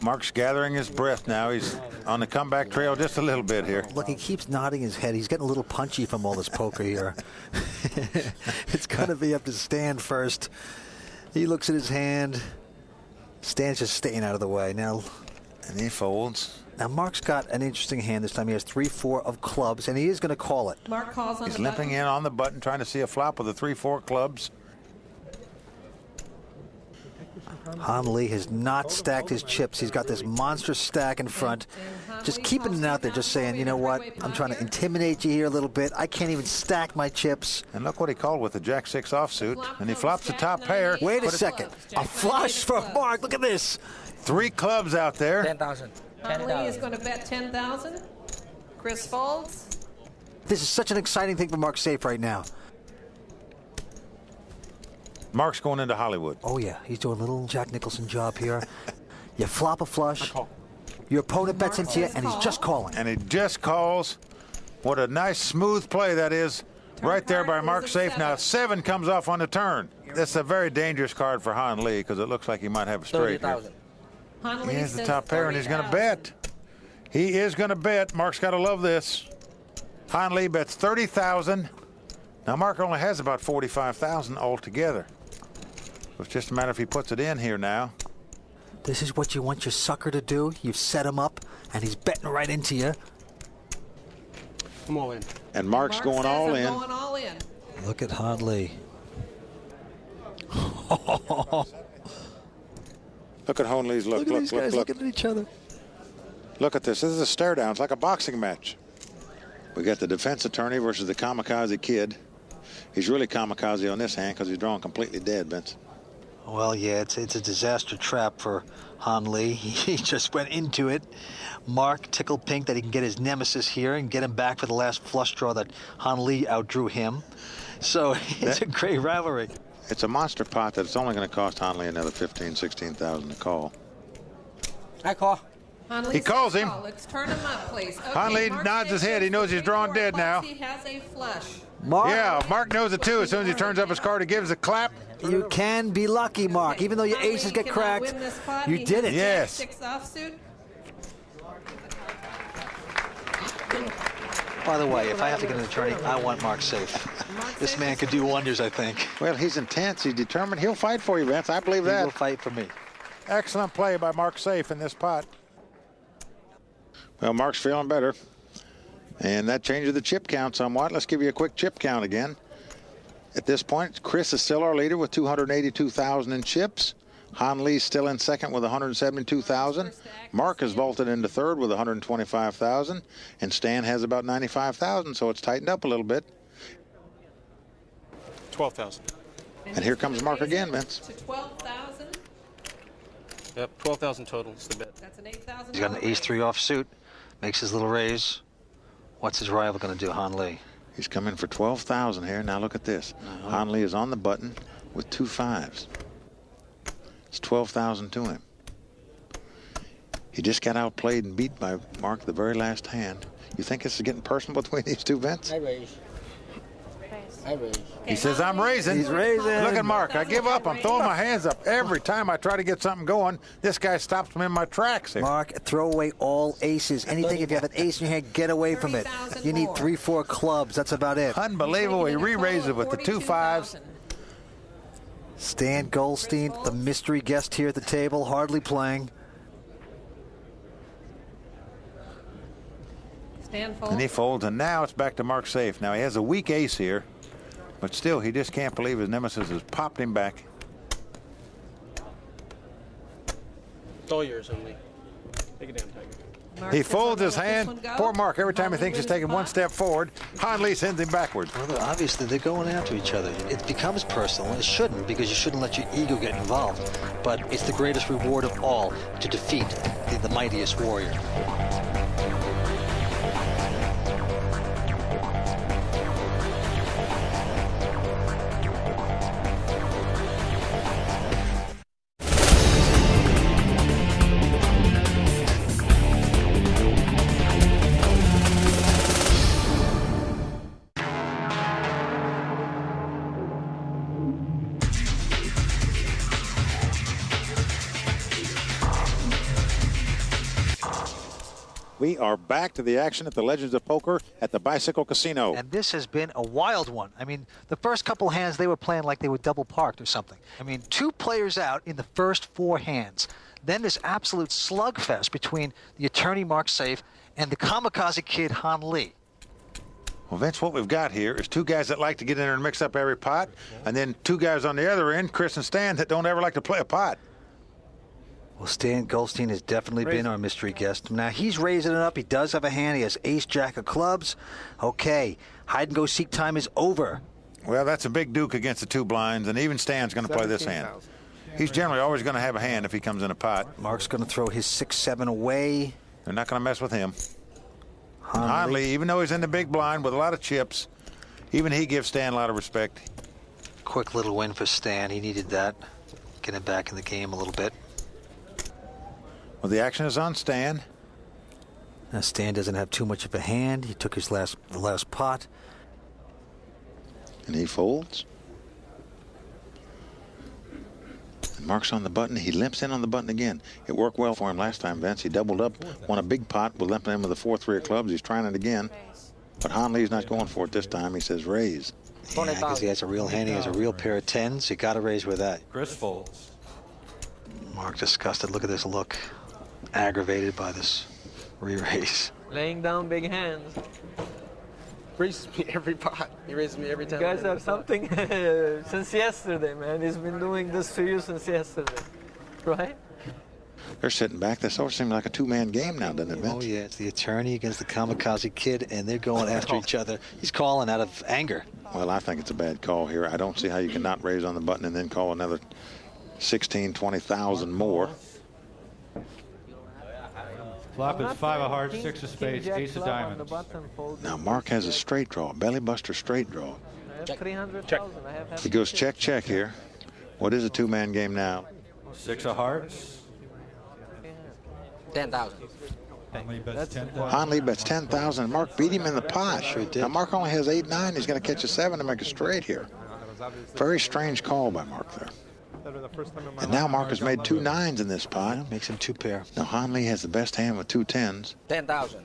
Mark's gathering his breath now. He's on the comeback trail just a little bit here. Look, he keeps nodding his head. He's getting a little punchy from all this poker here. It's going to be up to Stan first. He looks at his hand. Stan's just staying out of the way. Now, and he folds. Now, Mark's got an interesting hand this time. He has 3-4 of clubs, and he is going to call it. Mark calls on the button. He's limping in on the button, trying to see a flop with the 3-4 clubs. Han Lee has not stacked his chips. He's got this monster stack in front. Just keeping it out there, just saying, you know what, I'm trying to intimidate you here a little bit. I can't even stack my chips. And look what he called with the Jack-6 offsuit. And he flops the top pair. Wait a second. A flush for Mark. Look at this. 3 clubs out there. 10,000. Han Lee is going to bet 10,000. Chris folds. This is such an exciting thing for Mark Seif right now. Mark's going into Hollywood. Oh, yeah. He's doing a little Jack Nicholson job here. You flop a flush. Your opponent bets into you, and he's just calling. And he just calls. What a nice, smooth play that is right there by Mark Seif. Now, 7 comes off on the turn. That's a very dangerous card for Han Lee because it looks like he might have a straight here. He has the top pair, and he's going to bet. He is going to bet. Mark's got to love this. Han Lee bets 30,000. Now, Mark only has about 45,000 altogether. It's just a matter if he puts it in here now. This is what you want your sucker to do. You've set him up, and he's betting right into you. I'm all in. And Mark going all in. Look at Han Lee. Look at Han Lee's look. Look at these guys looking at each other. Look at this. This is a stare down. It's like a boxing match. We got the defense attorney versus the kamikaze kid. He's really kamikaze on this hand because he's drawn completely dead, Vince. Well, yeah, it's a disaster trap for Han Lee. He just went into it. Mark tickled pink that he can get his nemesis here and get him back for the last flush draw that Han Lee outdrew him. So it's a great rivalry. It's a monster pot that's only going to cost Han Lee another $15,000, $16,000 to call. I call. He calls him. Let's turn him up, please. Okay, Han Lee nods his head. He knows he's drawn dead now. He has a flush. Mark. Yeah, Mark knows it too. As soon as he turns up his card, he gives a clap. You can be lucky, Mark. Even though your aces get cracked, you did it. Yes. 6 offsuit. By the way, if I have to get an attorney, I want Mark Seif. This man could do wonders, I think. Well, he's intense. He's determined. He'll fight for you, Vince. I believe that. He will fight for me. Excellent play by Mark Seif in this pot. Well, Mark's feeling better. And that changes the chip count somewhat. Let's give you a quick chip count again. At this point, Chris is still our leader with 282,000 in chips. Han Lee's still in second with 172,000. Mark has vaulted into third with 125,000. And Stan has about 95,000, so it's tightened up a little bit. 12,000. And here comes Mark again, Vince. To 12,000. Yep, 12,000 total is the bet. That's an 8,000. He's got an ace-3 offsuit, makes his little raise. What's his rival going to do, Han Lee? He's coming for 12,000 here. Now look at this. Han Lee is on the button with 2 5s. It's 12,000 to him. He just got outplayed and beat by Mark the very last hand. You think this is getting personal between these two, Vince? I raise. I raise. He says, I'm raising. He's raising. Look at Mark. I give up. I'm throwing my hands up. Every time I try to get something going, this guy stops me in my tracks here. Mark, throw away all aces. Anything, if you have an ace in your hand, get away from it. You need 3, 4 clubs. That's about it. Unbelievable. He re-raised it with the 2 5s. Stan Goldstein, the mystery guest here at the table, hardly playing. And he folds, and now it's back to Mark Seif. Now he has a weak ace here, but still he just can't believe his nemesis has popped him back. It's all yours, only. Take it down, Tiger. He folds his hand. Poor Mark, every time he thinks he's taking one step forward, Han Lee sends him backwards. Well, obviously, they're going after each other. It becomes personal. It shouldn't, because you shouldn't let your ego get involved. But it's the greatest reward of all, to defeat the mightiest warrior. We are back to the action at the Legends of Poker at the Bicycle Casino. And this has been a wild one. I mean, the first couple hands, they were playing like they were double parked or something. I mean, 2 players out in the first 4 hands. Then this absolute slugfest between the attorney, Mark Seif, and the kamikaze kid, Han Lee. Well, Vince, what we've got here is 2 guys that like to get in there and mix up every pot, and then 2 guys on the other end, Chris and Stan, that don't ever like to play a pot. Well, Stan Goldstein has definitely been our mystery guest. Now, he's raising it up. He does have a hand. He has ace-jack of clubs. Okay, hide-and-go-seek time is over. Well, that's a big duke against the 2 blinds, and even Stan's going to play this hand. He's generally always going to have a hand if he comes in a pot. Mark's going to throw his 6-7 away. They're not going to mess with him. Han Lee, even though he's in the big blind with a lot of chips, even he gives Stan a lot of respect. Quick little win for Stan. He needed that. Get him back in the game a little bit. Well, the action is on Stan. Now, Stan doesn't have too much of a hand. He took his last pot. And he folds. And Mark's on the button. He limps in on the button again. It worked well for him last time, Vince. He doubled up, won a big pot, with limping in with a 4-3 of clubs. He's trying it again. But Han Lee's not going for it this time. He says raise. Yeah, because he has a real hand. He has a real pair of 10s. You got to raise with that. Chris folds. Mark disgusted. Look at this look. Aggravated by this re-raise. Laying down big hands. Raises me every pot. He raises me every time. You guys have something since yesterday, man. He's been doing this to you since yesterday, right? They're sitting back. This always seems like a two-man game now, doesn't it, Vince? Oh, yeah. It's the attorney against the kamikaze kid, and they're going after each other. He's calling out of anger. Well, I think it's a bad call here. I don't see how you cannot raise on the button and then call another $16,000-$20,000 more. Flop is 5 of hearts, 6 of spades, King, ace of diamonds. Now Mark has a straight draw, belly buster straight draw. Check. Check. He goes check, check here. What is a two-man game now? 6 of hearts. 10,000. Han Lee bets 10,000. Mark beat him in the posh. Now Mark only has 8-9. He's going to catch a 7 to make a straight here. Very strange call by Mark there. And now Mark has made 2 9s in this pot. Makes him 2 pair. Now Han Lee has the best hand with 2 10s. 10,000.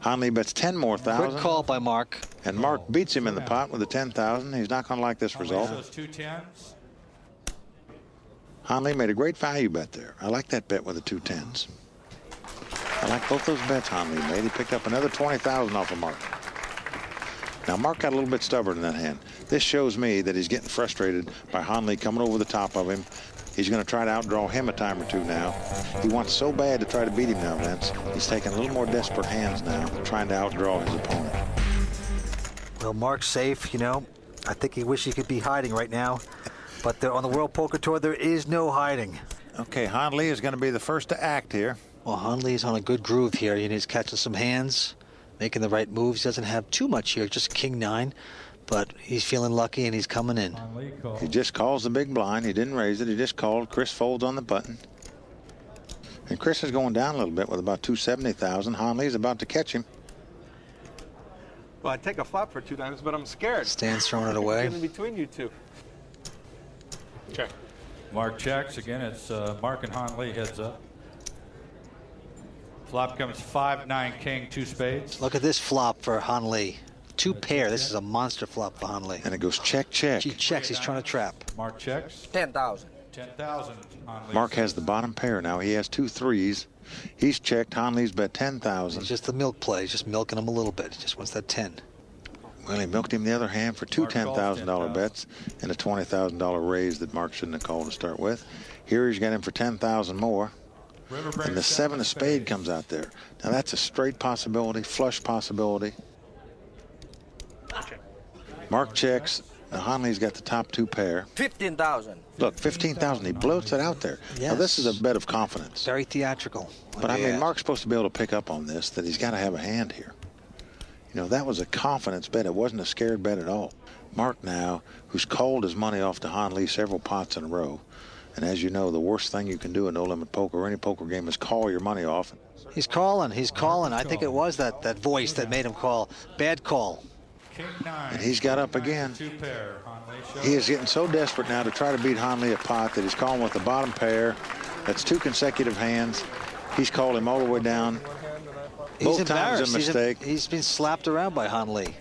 Han Lee bets 10 more thousand. Good call by Mark. And Mark beats him in the pot with the 10,000. He's not going to like this result. Those 2 10s. Han Lee made a great value bet there. I like that bet with the 2 10s. I like both those bets Han Lee made. He picked up another 20,000 off of Mark. Now Mark got a little bit stubborn in that hand. This shows me that he's getting frustrated by Han Lee coming over the top of him. He's going to try to outdraw him a time or two now. He wants so bad to try to beat him now, Vince. He's taking a little more desperate hands now, trying to outdraw his opponent. Well, Mark's safe, you know. I think he wishes he could be hiding right now. But on the World Poker Tour, there is no hiding. Okay, Han Lee is going to be the first to act here. Well, Han Lee's on a good groove here. He's catching some hands, making the right moves. Doesn't have too much here, just King 9. But he's feeling lucky and he's coming in. He just calls the big blind. He didn't raise it. He just called. Chris folds on the button. And Chris is going down a little bit with about 270,000. Han Lee's about to catch him. Well, I'd take a flop for 2 dimes, but I'm scared. Stan's throwing it away. In between you two. Check. Mark checks. Again, it's Mark and Han Lee heads up. Flop comes 5 9 king 2 spades. Look at this flop for Han Lee. 2 pair. This is a monster flop for Han Lee. And it goes check, check. He checks. He's trying to trap. Mark checks. 10,000. 10,000. Mark has the bottom pair now. He has 2 3s. He's checked. Han Lee's bet 10,000. It's just the milk play. He's just milking him a little bit. He just wants that 10. Well, he milked him the other hand for two $10,000 bets and a $20,000 raise that Mark shouldn't have called to start with. Here he's got him for 10,000 more. And the 7 of spade comes out there. Now that's a straight possibility, flush possibility. Mark checks. Now Han Lee's got the top 2 pair. 15,000. Look, 15,000. He bloats it out there. Yes. Now this is a bet of confidence. Very theatrical. But I mean, Mark's supposed to be able to pick up on this, that he's got to have a hand here. You know, that was a confidence bet. It wasn't a scared bet at all. Mark now, who's called his money off to Han Lee several pots in a row. And as you know, the worst thing you can do in no-limit poker or any poker game is call your money off. He's calling. He's calling. I think it was that voice that made him call. Bad call. And he's got up again. He is getting so desperate now to try to beat Han Lee at pot that he's calling with the bottom pair. That's 2 consecutive hands. He's called him all the way down. Both times a mistake. He's been slapped around by Han Lee.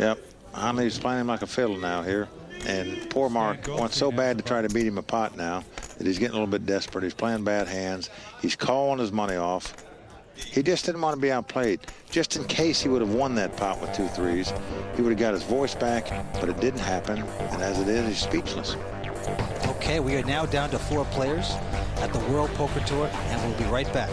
Yep. Han Lee's playing him like a fiddle now here. And poor Mark wants so bad to try to beat him a pot now that he's getting a little bit desperate. He's playing bad hands. He's calling his money off. He just didn't want to be outplayed. Just in case he would have won that pot with 2 3s, he would have got his voice back, but it didn't happen. And as it is, he's speechless. Okay, we are now down to 4 players at the World Poker Tour, and we'll be right back.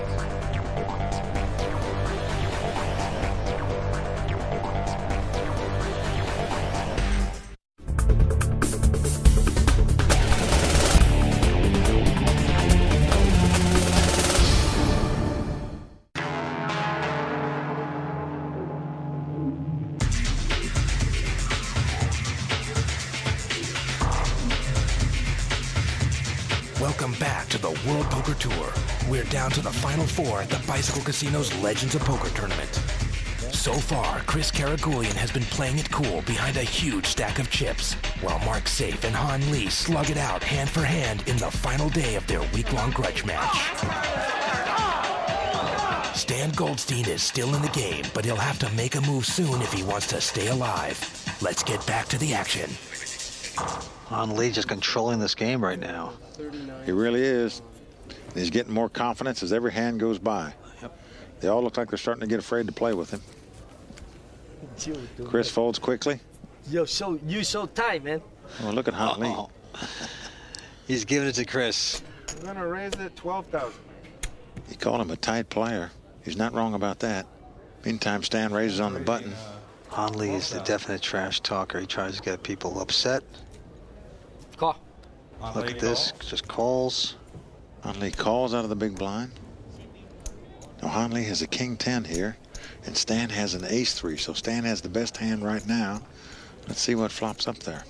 We're down to the final 4 at the Bicycle Casino's Legends of Poker tournament. So far, Chris Karagulleyan has been playing it cool behind a huge stack of chips, while Mark Seif and Han Lee slug it out hand for hand in the final day of their week-long grudge match. Stan Goldstein is still in the game, but he'll have to make a move soon if he wants to stay alive. Let's get back to the action. Han Lee just controlling this game right now. He really is. He's getting more confidence as every hand goes by. Yep. They all look like they're starting to get afraid to play with him. Chris folds quickly. You're so tight, man. Oh, look at Han Lee. He's giving it to Chris. I'm going to raise it 12,000. He called him a tight player. He's not wrong about that. Meantime, Stan raises on the button. Han Lee is the definite trash talker. He tries to get people upset. Call. Look at this, just calls. Han Lee calls out of the big blind. Now Han Lee has a king 10 here, and Stan has an ace 3, so Stan has the best hand right now. Let's see what flops up there.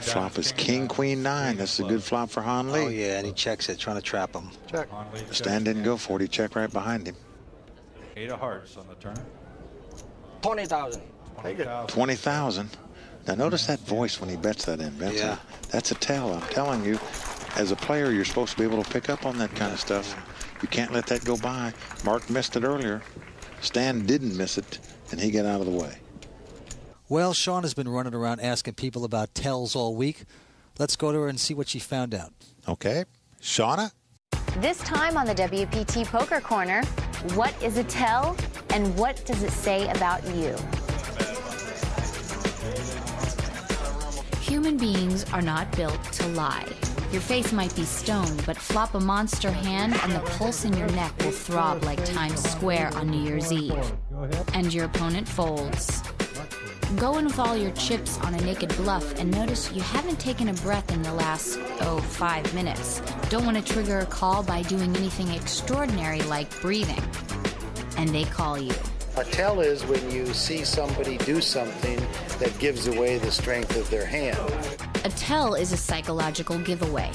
Flop is king, queen, nine. That's a good flop for Han Lee. Oh, yeah, and he checks it, trying to trap him. Check. Stan didn't go for it. He checked right behind him. 8 of hearts on the turn. 20,000. 20,000. Now, notice that voice when he bets that in, Vince. Yeah. That's a tell. I'm telling you, as a player, you're supposed to be able to pick up on that kind of stuff. You can't let that go by. Mark missed it earlier. Stan didn't miss it, and he got out of the way. Well, Sean has been running around asking people about tells all week. Let's go to her and see what she found out. Okay. Shawna? This time on the WPT Poker Corner, what is a tell and what does it say about you? Human beings are not built to lie. Your face might be stone, but flop a monster hand and the pulse in your neck will throb like Times Square on New Year's Eve. And your opponent folds. Go and fall your chips on a naked bluff and notice you haven't taken a breath in the last, 5 minutes. Don't want to trigger a call by doing anything extraordinary like breathing. And they call you. A tell is when you see somebody do something that gives away the strength of their hand. A tell is a psychological giveaway,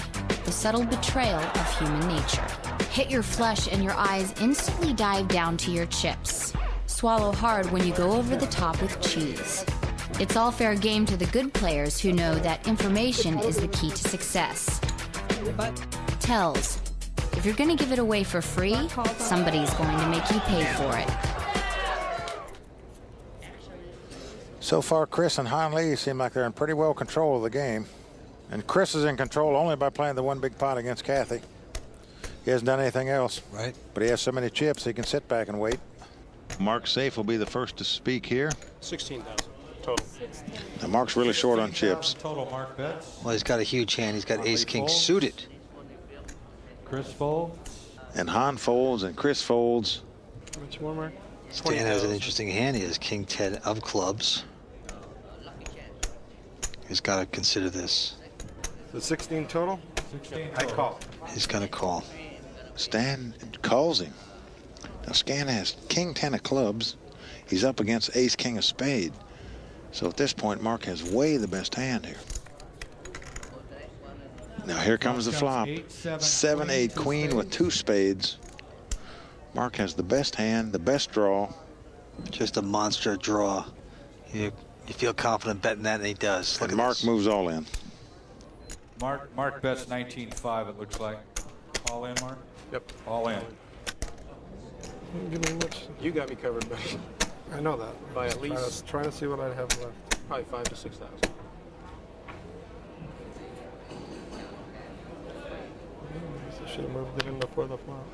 the subtle betrayal of human nature. Hit your flush and your eyes instantly dive down to your chips. Swallow hard when you go over the top with cheese. It's all fair game to the good players who know that information is the key to success. But tells. If you're going to give it away for free, somebody's going to make you pay for it. So far, Chris and Han Lee seem like they're in pretty well control of the game. And Chris is in control only by playing the one big pot against Kathy. He hasn't done anything else. Right. But he has so many chips, he can sit back and wait. Mark Seif will be the first to speak here. 16,000 total. Now Mark's really short on chips. Total Mark bets. Well, he's got a huge hand. He's got ace king folds. Suited. Chris folds. And Han folds and Chris folds. How much more, Mark? Stan has an interesting hand. He has king 10 of clubs. He's got to consider this. So 16 total? 16 total. I call. He's going to call. Stan calls him. Now, Stan has king 10 of clubs. He's up against ace king of spade. So at this point, Mark has way the best hand here. Now here comes the flop. 7-8 queen with 2 spades. Mark has the best hand, the best draw. Just a monster draw. You feel confident betting that, and he does. Look, and Mark moves all in. Mark bets 19.5, it looks like. All in, Mark? Yep. All in. You got me covered, buddy. I know that. By at least. I was trying to see what I have left. Probably 5,000 to 6,000. I should have moved it in before the flop.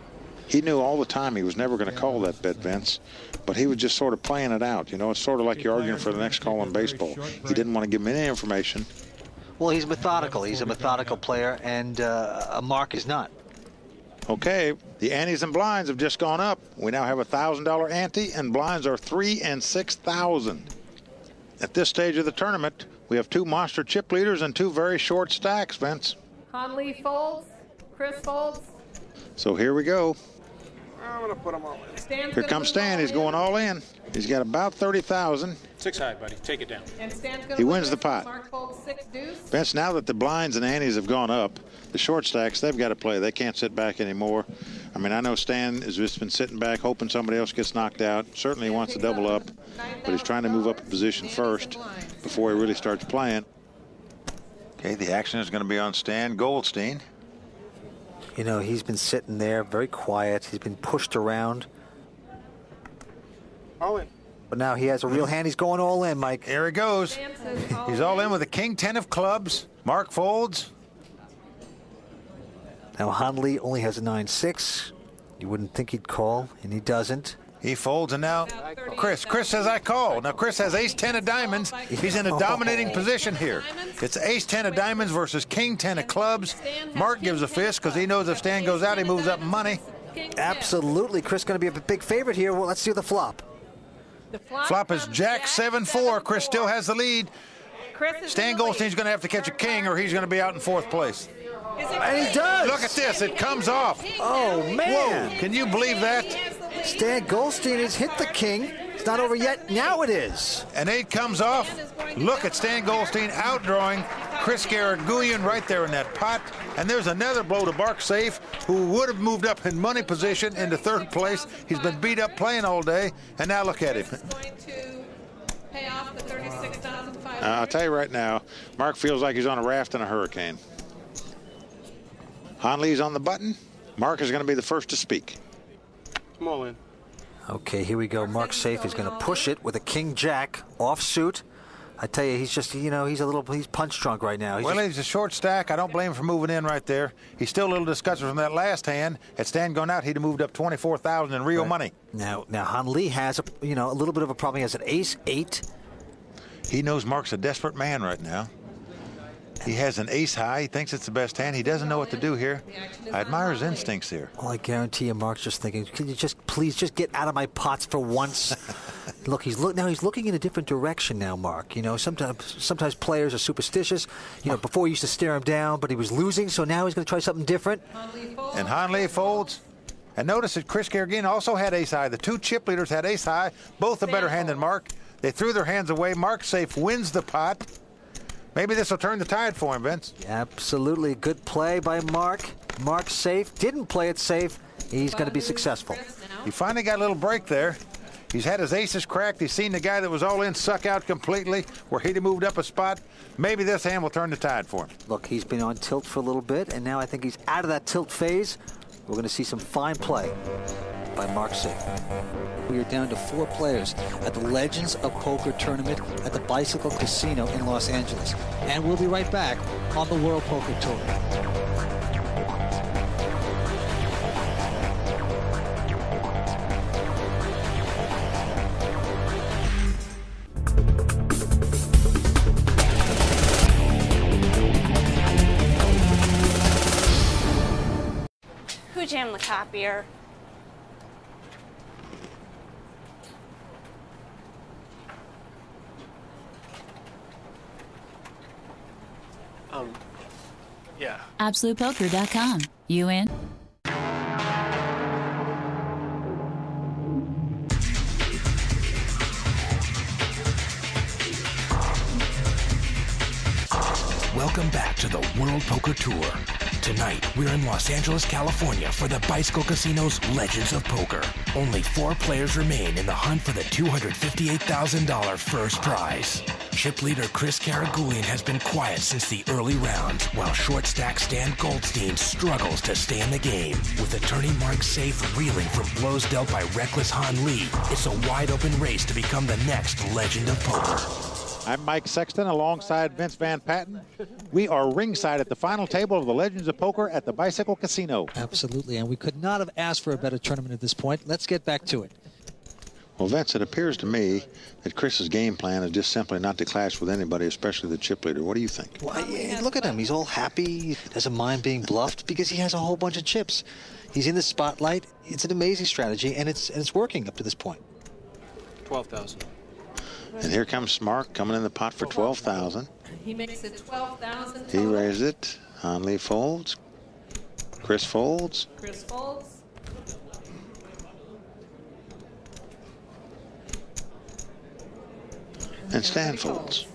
He knew all the time he was never going to call that bet, Vince, but he was just sort of playing it out. You know, it's sort of like you're arguing for the next call in baseball. He didn't want to give him any information. Well, he's methodical. He's a methodical player, and Mark is not. Okay, the antes and blinds have just gone up. We now have a $1,000 ante, and blinds are 3 and 6,000. At this stage of the tournament, we have 2 monster chip leaders and 2 very short stacks, Vince. Han Lee folds, Chris folds. So here we go. I'm gonna put them all in. Here comes Stan, he's going all in. He's got about 30,000. 6 high, buddy, take it down. And Stan's gonna win the pot. Mark folds 6 deuce. Vince, now that the blinds and antes have gone up, the short stacks, they've got to play. They can't sit back anymore. I mean, I know Stan has just been sitting back hoping somebody else gets knocked out. Certainly he wants to double up, but he's trying to move up a position first before he really starts playing. Okay, the action is going to be on Stan Goldstein. You know, he's been sitting there very quiet. He's been pushed around. All in. But now he has a real hand. He's going all in, Mike. Here he goes. He's all in with a king 10 of clubs. Mark folds. Now Han Lee only has a 9-6. You wouldn't think he'd call, and he doesn't. He folds, and now Chris. Chris says I call. Now Chris has ace 10 of diamonds. He's in a dominating position here. It's ace 10 of diamonds versus king 10 of clubs. Mark gives a fist because he knows if Stan goes out, he moves up money. Absolutely. Chris going to be a big favorite here. Well, let's see the flop. The flop is Jack 7-4. Chris still has the lead. Chris Stan Goldstein's going to have to catch a king or he's going to be out in fourth place. And he does. Look at this. It comes off. Oh, man. Whoa. Can you believe that? Stan Goldstein has hit the king. It's not over yet. Now it is. And eight comes off. Look at Stan Goldstein outdrawing Chris Karagulleyan right there in that pot. And there's another blow to Mark Seif, who would have moved up in money position into third place. He's been beat up playing all day. And now look at him. I'll tell you right now, Mark feels like he's on a raft in a hurricane. Han Lee's on the button. Mark is going to be the first to speak. Come all in. Okay, here we go. Mark Seif is going to push it with a king jack offsuit. I tell you, he's just, you know, he's punch drunk right now. He's he's a short stack. I don't blame him for moving in right there. He's still a little disgusted from that last hand. Had Stan gone out, he'd have moved up 24,000 in real money. Now Han Lee has, a little bit of a problem. He has an ace-8. He knows Mark's a desperate man right now. He has an ace high. He thinks it's the best hand. He doesn't know what to do here. I admire his instincts here. Well, I guarantee you, Mark's just thinking, can you please just get out of my pots for once? Look, he's looking in a different direction now, Mark. You know, sometimes players are superstitious. You know, before he used to stare him down, but he was losing, so now he's going to try something different. And Han Lee folds. And notice that Chris Karagulleyan also had ace high. The two chip leaders had ace high, both a better hand than Mark. They threw their hands away. Mark Seif wins the pot. Maybe this will turn the tide for him, Vince. Absolutely. Good play by Mark. Mark Seif didn't play it safe. He's going to be successful. He finally got a little break there. He's had his aces cracked. He's seen the guy that was all in suck out completely, where he'd have moved up a spot. Maybe this hand will turn the tide for him. Look, he's been on tilt for a little bit, and now I think he's out of that tilt phase. We're going to see some fine play by Mark Seif. We are down to 4 players at the Legends of Poker Tournament at the Bicycle Casino in Los Angeles. And we'll be right back on the World Poker Tour. Who jammed the copier? Yeah. AbsolutePoker.com. You in? Welcome back to the World Poker Tour. Tonight, we're in Los Angeles, California for the Bicycle Casino's Legends of Poker. Only 4 players remain in the hunt for the $258,000 first prize. Chip leader Chris Karagulleyan has been quiet since the early rounds, while short stack Stan Goldstein struggles to stay in the game. With attorney Mark Seif reeling from blows dealt by reckless Han Lee, it's a wide-open race to become the next Legend of Poker. I'm Mike Sexton alongside Vince Van Patten. We are ringside at the final table of the Legends of Poker at the Bicycle Casino. Absolutely, and we could not have asked for a better tournament at this point. Let's get back to it. Well, Vince, it appears to me that Chris's game plan is just simply not to clash with anybody, especially the chip leader. What do you think? Well, look at him. He's all happy. Doesn't mind being bluffed because he has a whole bunch of chips. He's in the spotlight. It's an amazing strategy, and it's working up to this point. 12,000. And here comes Mark coming in the pot for 12,000. He makes it 12,000. He raised it. Han Lee folds. Chris folds. Chris folds. And Stan folds.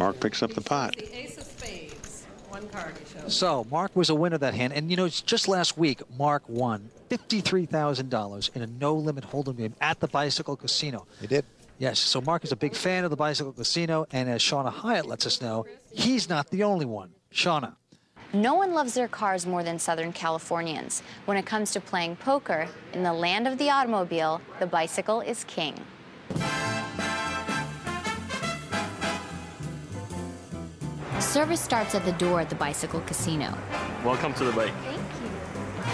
Mark picks up the pot. So Mark was a winner that hand, and you know, just last week Mark won $53,000 in a no-limit hold'em game at the Bicycle Casino. He did. Yes, so Mark is a big fan of the Bicycle Casino, and as Shawna Hyatt lets us know, he's not the only one. Shawna. No one loves their cars more than Southern Californians. When it comes to playing poker, in the land of the automobile, the bicycle is king. Service starts at the door at the Bicycle Casino. Welcome to the bike. Thank you.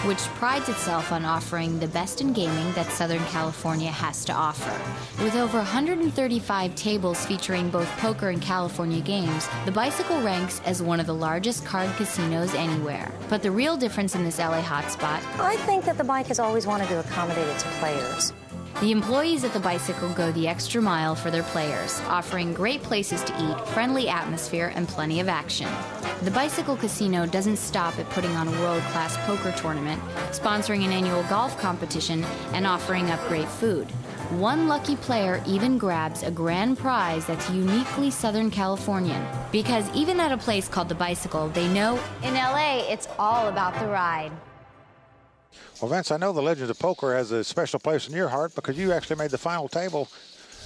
Which prides itself on offering the best in gaming that Southern California has to offer. With over 135 tables featuring both poker and California games, the Bicycle ranks as one of the largest card casinos anywhere. But the real difference in this LA hotspot... I think that the bike has always wanted to accommodate its players. The employees at the Bicycle go the extra mile for their players, offering great places to eat, friendly atmosphere, and plenty of action. The Bicycle Casino doesn't stop at putting on a world-class poker tournament, sponsoring an annual golf competition, and offering up great food. One lucky player even grabs a grand prize that's uniquely Southern Californian. Because even at a place called The Bicycle, they know in LA, it's all about the ride. Well, Vince, I know the Legends of Poker has a special place in your heart because you actually made the final table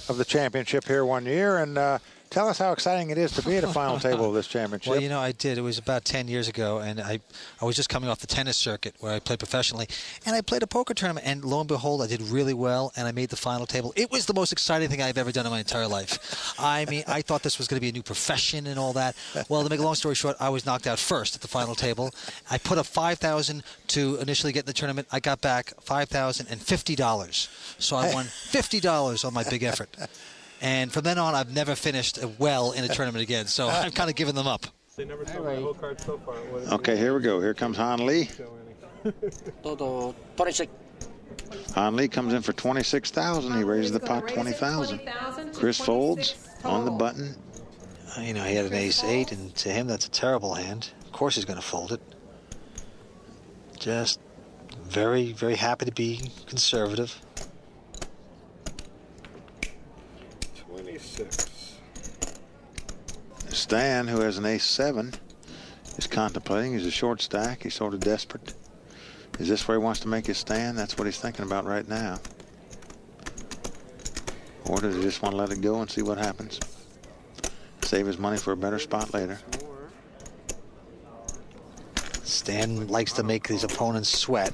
of the championship here one year. And tell us how exciting it is to be at a final table of this championship. Well, you know, I did. It was about 10 years ago, and I was just coming off the tennis circuit where I played professionally, and I played a poker tournament, and lo and behold, I did really well, and I made the final table. It was the most exciting thing I've ever done in my entire life. I mean, I thought this was going to be a new profession and all that. Well, to make a long story short, I was knocked out first at the final table. I put up $5,000 to initially get in the tournament. I got back $5,000 and $50. So I won $50 on my big effort. And from then on, I've never finished well in a tournament again, so I've kind of given them up. They never saw my whole card so far. Okay, here we go. Here comes Han Lee. Han Lee comes in for $26,000. He raises the pot $20,000. Chris folds on the button. You know, he had an ace-8, and to him, that's a terrible hand. Of course he's going to fold it. Just very, very happy to be conservative. 26. Stan, who has an ace-7, is contemplating. He's a short stack. He's sort of desperate. Is this where he wants to make his stand? That's what he's thinking about right now. Or does he just want to let it go and see what happens? Save his money for a better spot later. Stan likes to make his opponents sweat.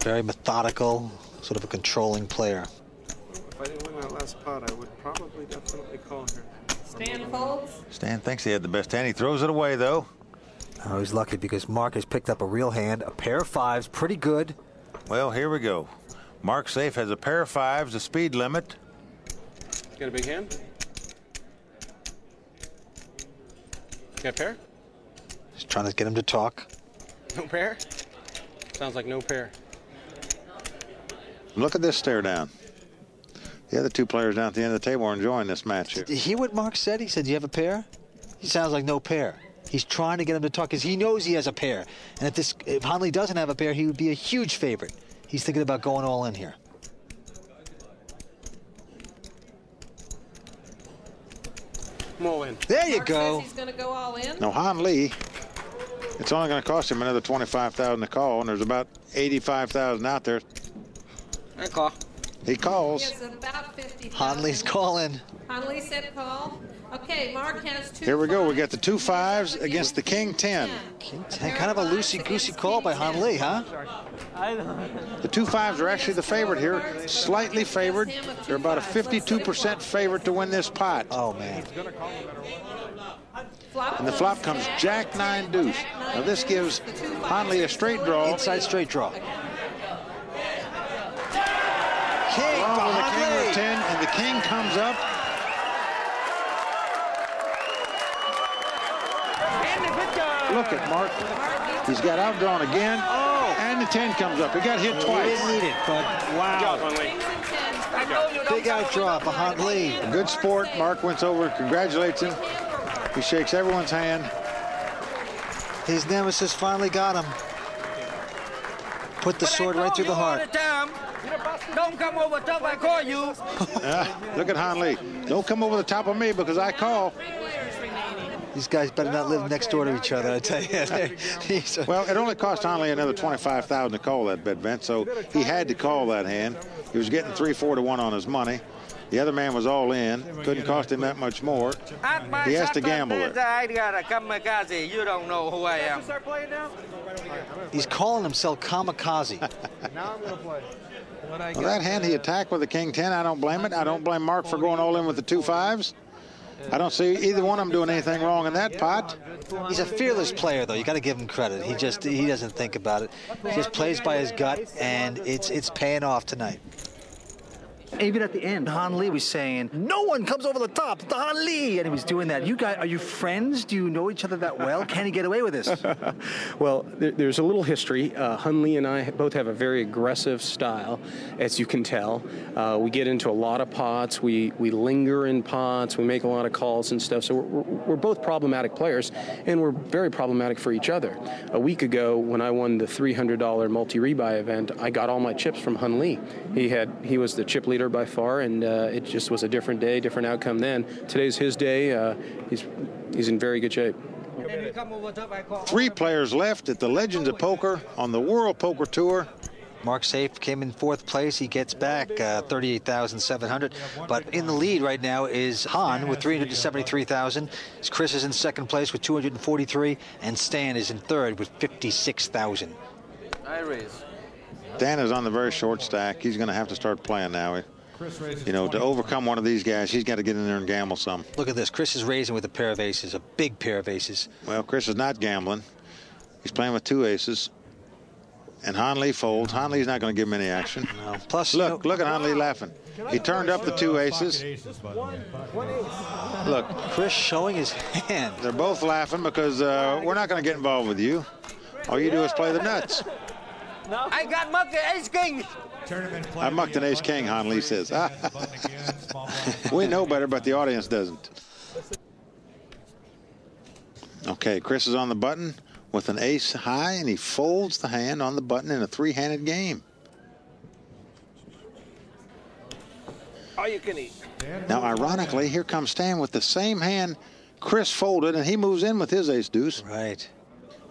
Very methodical, sort of a controlling player. If I didn't win that last pot, I would probably definitely call her. Stan folds. Stan thinks he had the best hand. He throws it away, though. Oh, he's lucky because Mark has picked up a real hand. A pair of fives, pretty good. Well, here we go. Mark Seif has a pair of fives, a speed limit. Got a big hand? Got a pair? He's trying to get him to talk. No pair? Sounds like no pair. Look at this stare down. The other two players down at the end of the table are enjoying this match here. Did you hear what Mark said? He said, "Do you have a pair?" He sounds like no pair. He's trying to get him to talk because he knows he has a pair. And if Han Lee doesn't have a pair, he would be a huge favorite. He's thinking about going all in here. I'm all in. There you go. Mark says he's going to go all in. No, Han Lee. It's only going to cost him another $25,000 to call, and there's about $85,000 out there. I call. He calls. Han Lee's calling. Han Lee said call. Okay, Mark has two. Here we go. We got the 2 5s against the King 10. King 10. Kind of a loosey-goosey call by Han Lee, huh? The 2 5s are actually the favorite here. Slightly favored. They're about a 52% favorite to win this pot. Oh, man. And the flop comes Jack 9 deuce. Now this gives Han Lee a straight draw. Inside straight draw. Along with the king of 10, and the king comes up. Look at Mark. He's got outdrawn again. Oh! And the 10 comes up. He got hit twice. He didn't need it, but wow. Big outdraw by Han Lee. Good sport. Mark went over, congratulates him. He shakes everyone's hand. His nemesis finally got him. Put the sword right through the heart. Don't come over the top, I call you. Look at Han Lee. Don't come over the top of me because I call. These guys better not live next door to each other, I tell you. Well, it only cost Han Lee another $25,000 to call that bet, Vince, so he had to call that hand. He was getting 3-4 to 1 on his money. The other man was all in. Couldn't cost him that much more. He has to gamble it. You don't know who I am. He's calling himself Kamikaze. Now I'm going to play. Well, that hand he attacked with the King 10, I don't blame it. I don't blame Mark for going all in with the 2 5s. I don't see either one of them doing anything wrong in that pot. He's a fearless player, though. You got to give him credit. He doesn't think about it. He just plays by his gut, and it's paying off tonight. Even at the end, Han Lee was saying, no one comes over the top, it's Han Lee, and he was doing that. You guys, are you friends? Do you know each other that well? Can he get away with this? Well, there's a little history. Han Lee and I both have a very aggressive style, as you can tell. We get into a lot of pots, we linger in pots, we make a lot of calls and stuff, so we're both problematic players, and we're very problematic for each other. A week ago, when I won the $300 multi-rebuy event, I got all my chips from Han Lee. He was the chip leader by far, and it just was a different day, different outcome then. Today's his day. He's in very good shape. 3 players left at the Legends of Poker on the World Poker Tour. Mark Seif came in 4th place. He gets back 38,700. But in the lead right now is Han with 373,000. Chris is in 2nd place with 243, and Stan is in 3rd with 56,000. I raise. Stan is on the very short stack. He's going to have to start playing now. You know, to overcome one of these guys, he's got to get in there and gamble some. Look at this. Chris is raising with a pair of aces, a big pair of aces. Well, Chris is not gambling. He's playing with 2 aces. And Han Lee folds. Han Lee's not going to give him any action. No. Plus, look, look at Han Lee laughing. He turned up the 2 aces. Look. Chris showing his hand. They're both laughing because we're not going to get involved with you. All you do is play the nuts. No. I got mucked an ace-king. I mucked an ace-king, Han Lee says. We know better, but the audience doesn't. Okay, Chris is on the button with an ace high, and he folds the hand on the button in a 3-handed game. All you can eat. Now, ironically, here comes Stan with the same hand Chris folded, and he moves in with his ace-deuce. Right.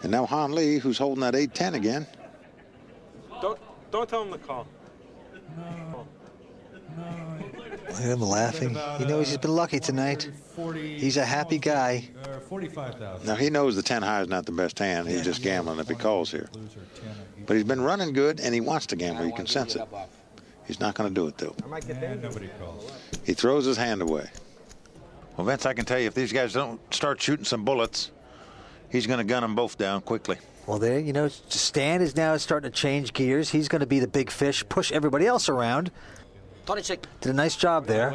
And now Han Lee, who's holding that 8-10 again. Don't tell him to call. No. No. Look at him laughing. He knows he's been lucky tonight. He's a happy guy. Now, he knows the 10 high is not the best hand. He's just gambling if he calls here. But he's been running good, and he wants to gamble. You can sense it. He's not going to do it, though. He throws his hand away. Well, Vince, I can tell you, if these guys don't start shooting some bullets, he's going to gun them both down quickly. Well, there, you know, Stan is now starting to change gears. He's going to be the big fish, push everybody else around. Did a nice job there.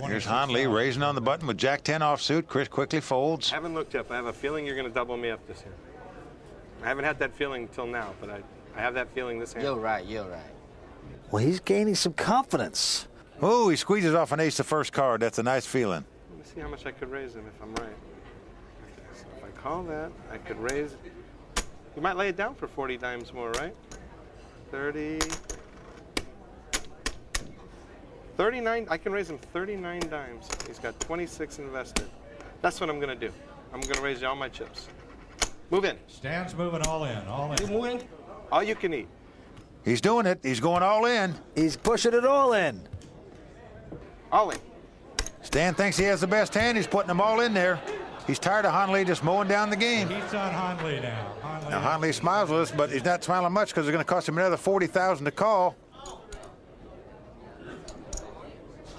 Here's Han Lee raising on the button with Jack 10 offsuit. Chris quickly folds. I haven't looked up. I have a feeling you're going to double me up this hand. I haven't had that feeling till now, but I have that feeling this hand. You're right, you're right. Well, he's gaining some confidence. Oh, he squeezes off an ace the first card. That's a nice feeling. Let me see how much I could raise him if I'm right. So if I call that, I could raise... You might lay it down for 40 dimes more, right? 30. 39. I can raise him 39 dimes. He's got 26 invested. That's what I'm going to do. I'm going to raise all my chips. Move in. Stan's moving all in. All in. You move in. All you can eat. He's doing it. He's going all in. He's pushing it all in. All in. Stan thinks he has the best hand. He's putting them all in there. He's tired of Han Lee just mowing down the game. He's on Han Lee now. Now, Han Lee smiles at us, but he's not smiling much because it's going to cost him another $40,000 to call.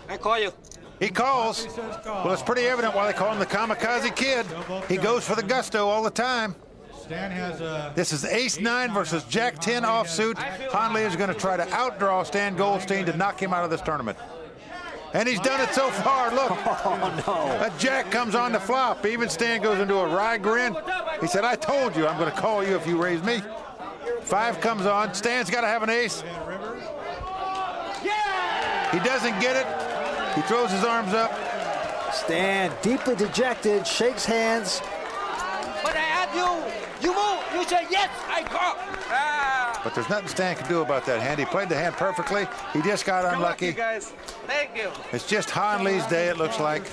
I call you. He calls. Well, it's pretty evident why they call him the Kamikaze Kid. He goes for the gusto all the time. Stan has a this is ace-9 versus jack-10 offsuit. Han Lee is going to try to outdraw Stan Goldstein to knock him out of this tournament. And he's done it so far. Look. Oh, no. A jack comes on the flop. Even Stan goes into a wry grin. He said, I told you I'm going to call you if you raise me. 5 comes on. Stan's got to have an ace. He doesn't get it. He throws his arms up. Stan, deeply dejected, shakes hands. But I had you. You move. You say, yes, I call. But there's nothing Stan can do about that hand. He played the hand perfectly. He just got unlucky. Good luck, you guys. Thank you. It's just Han Lee's day, it looks like.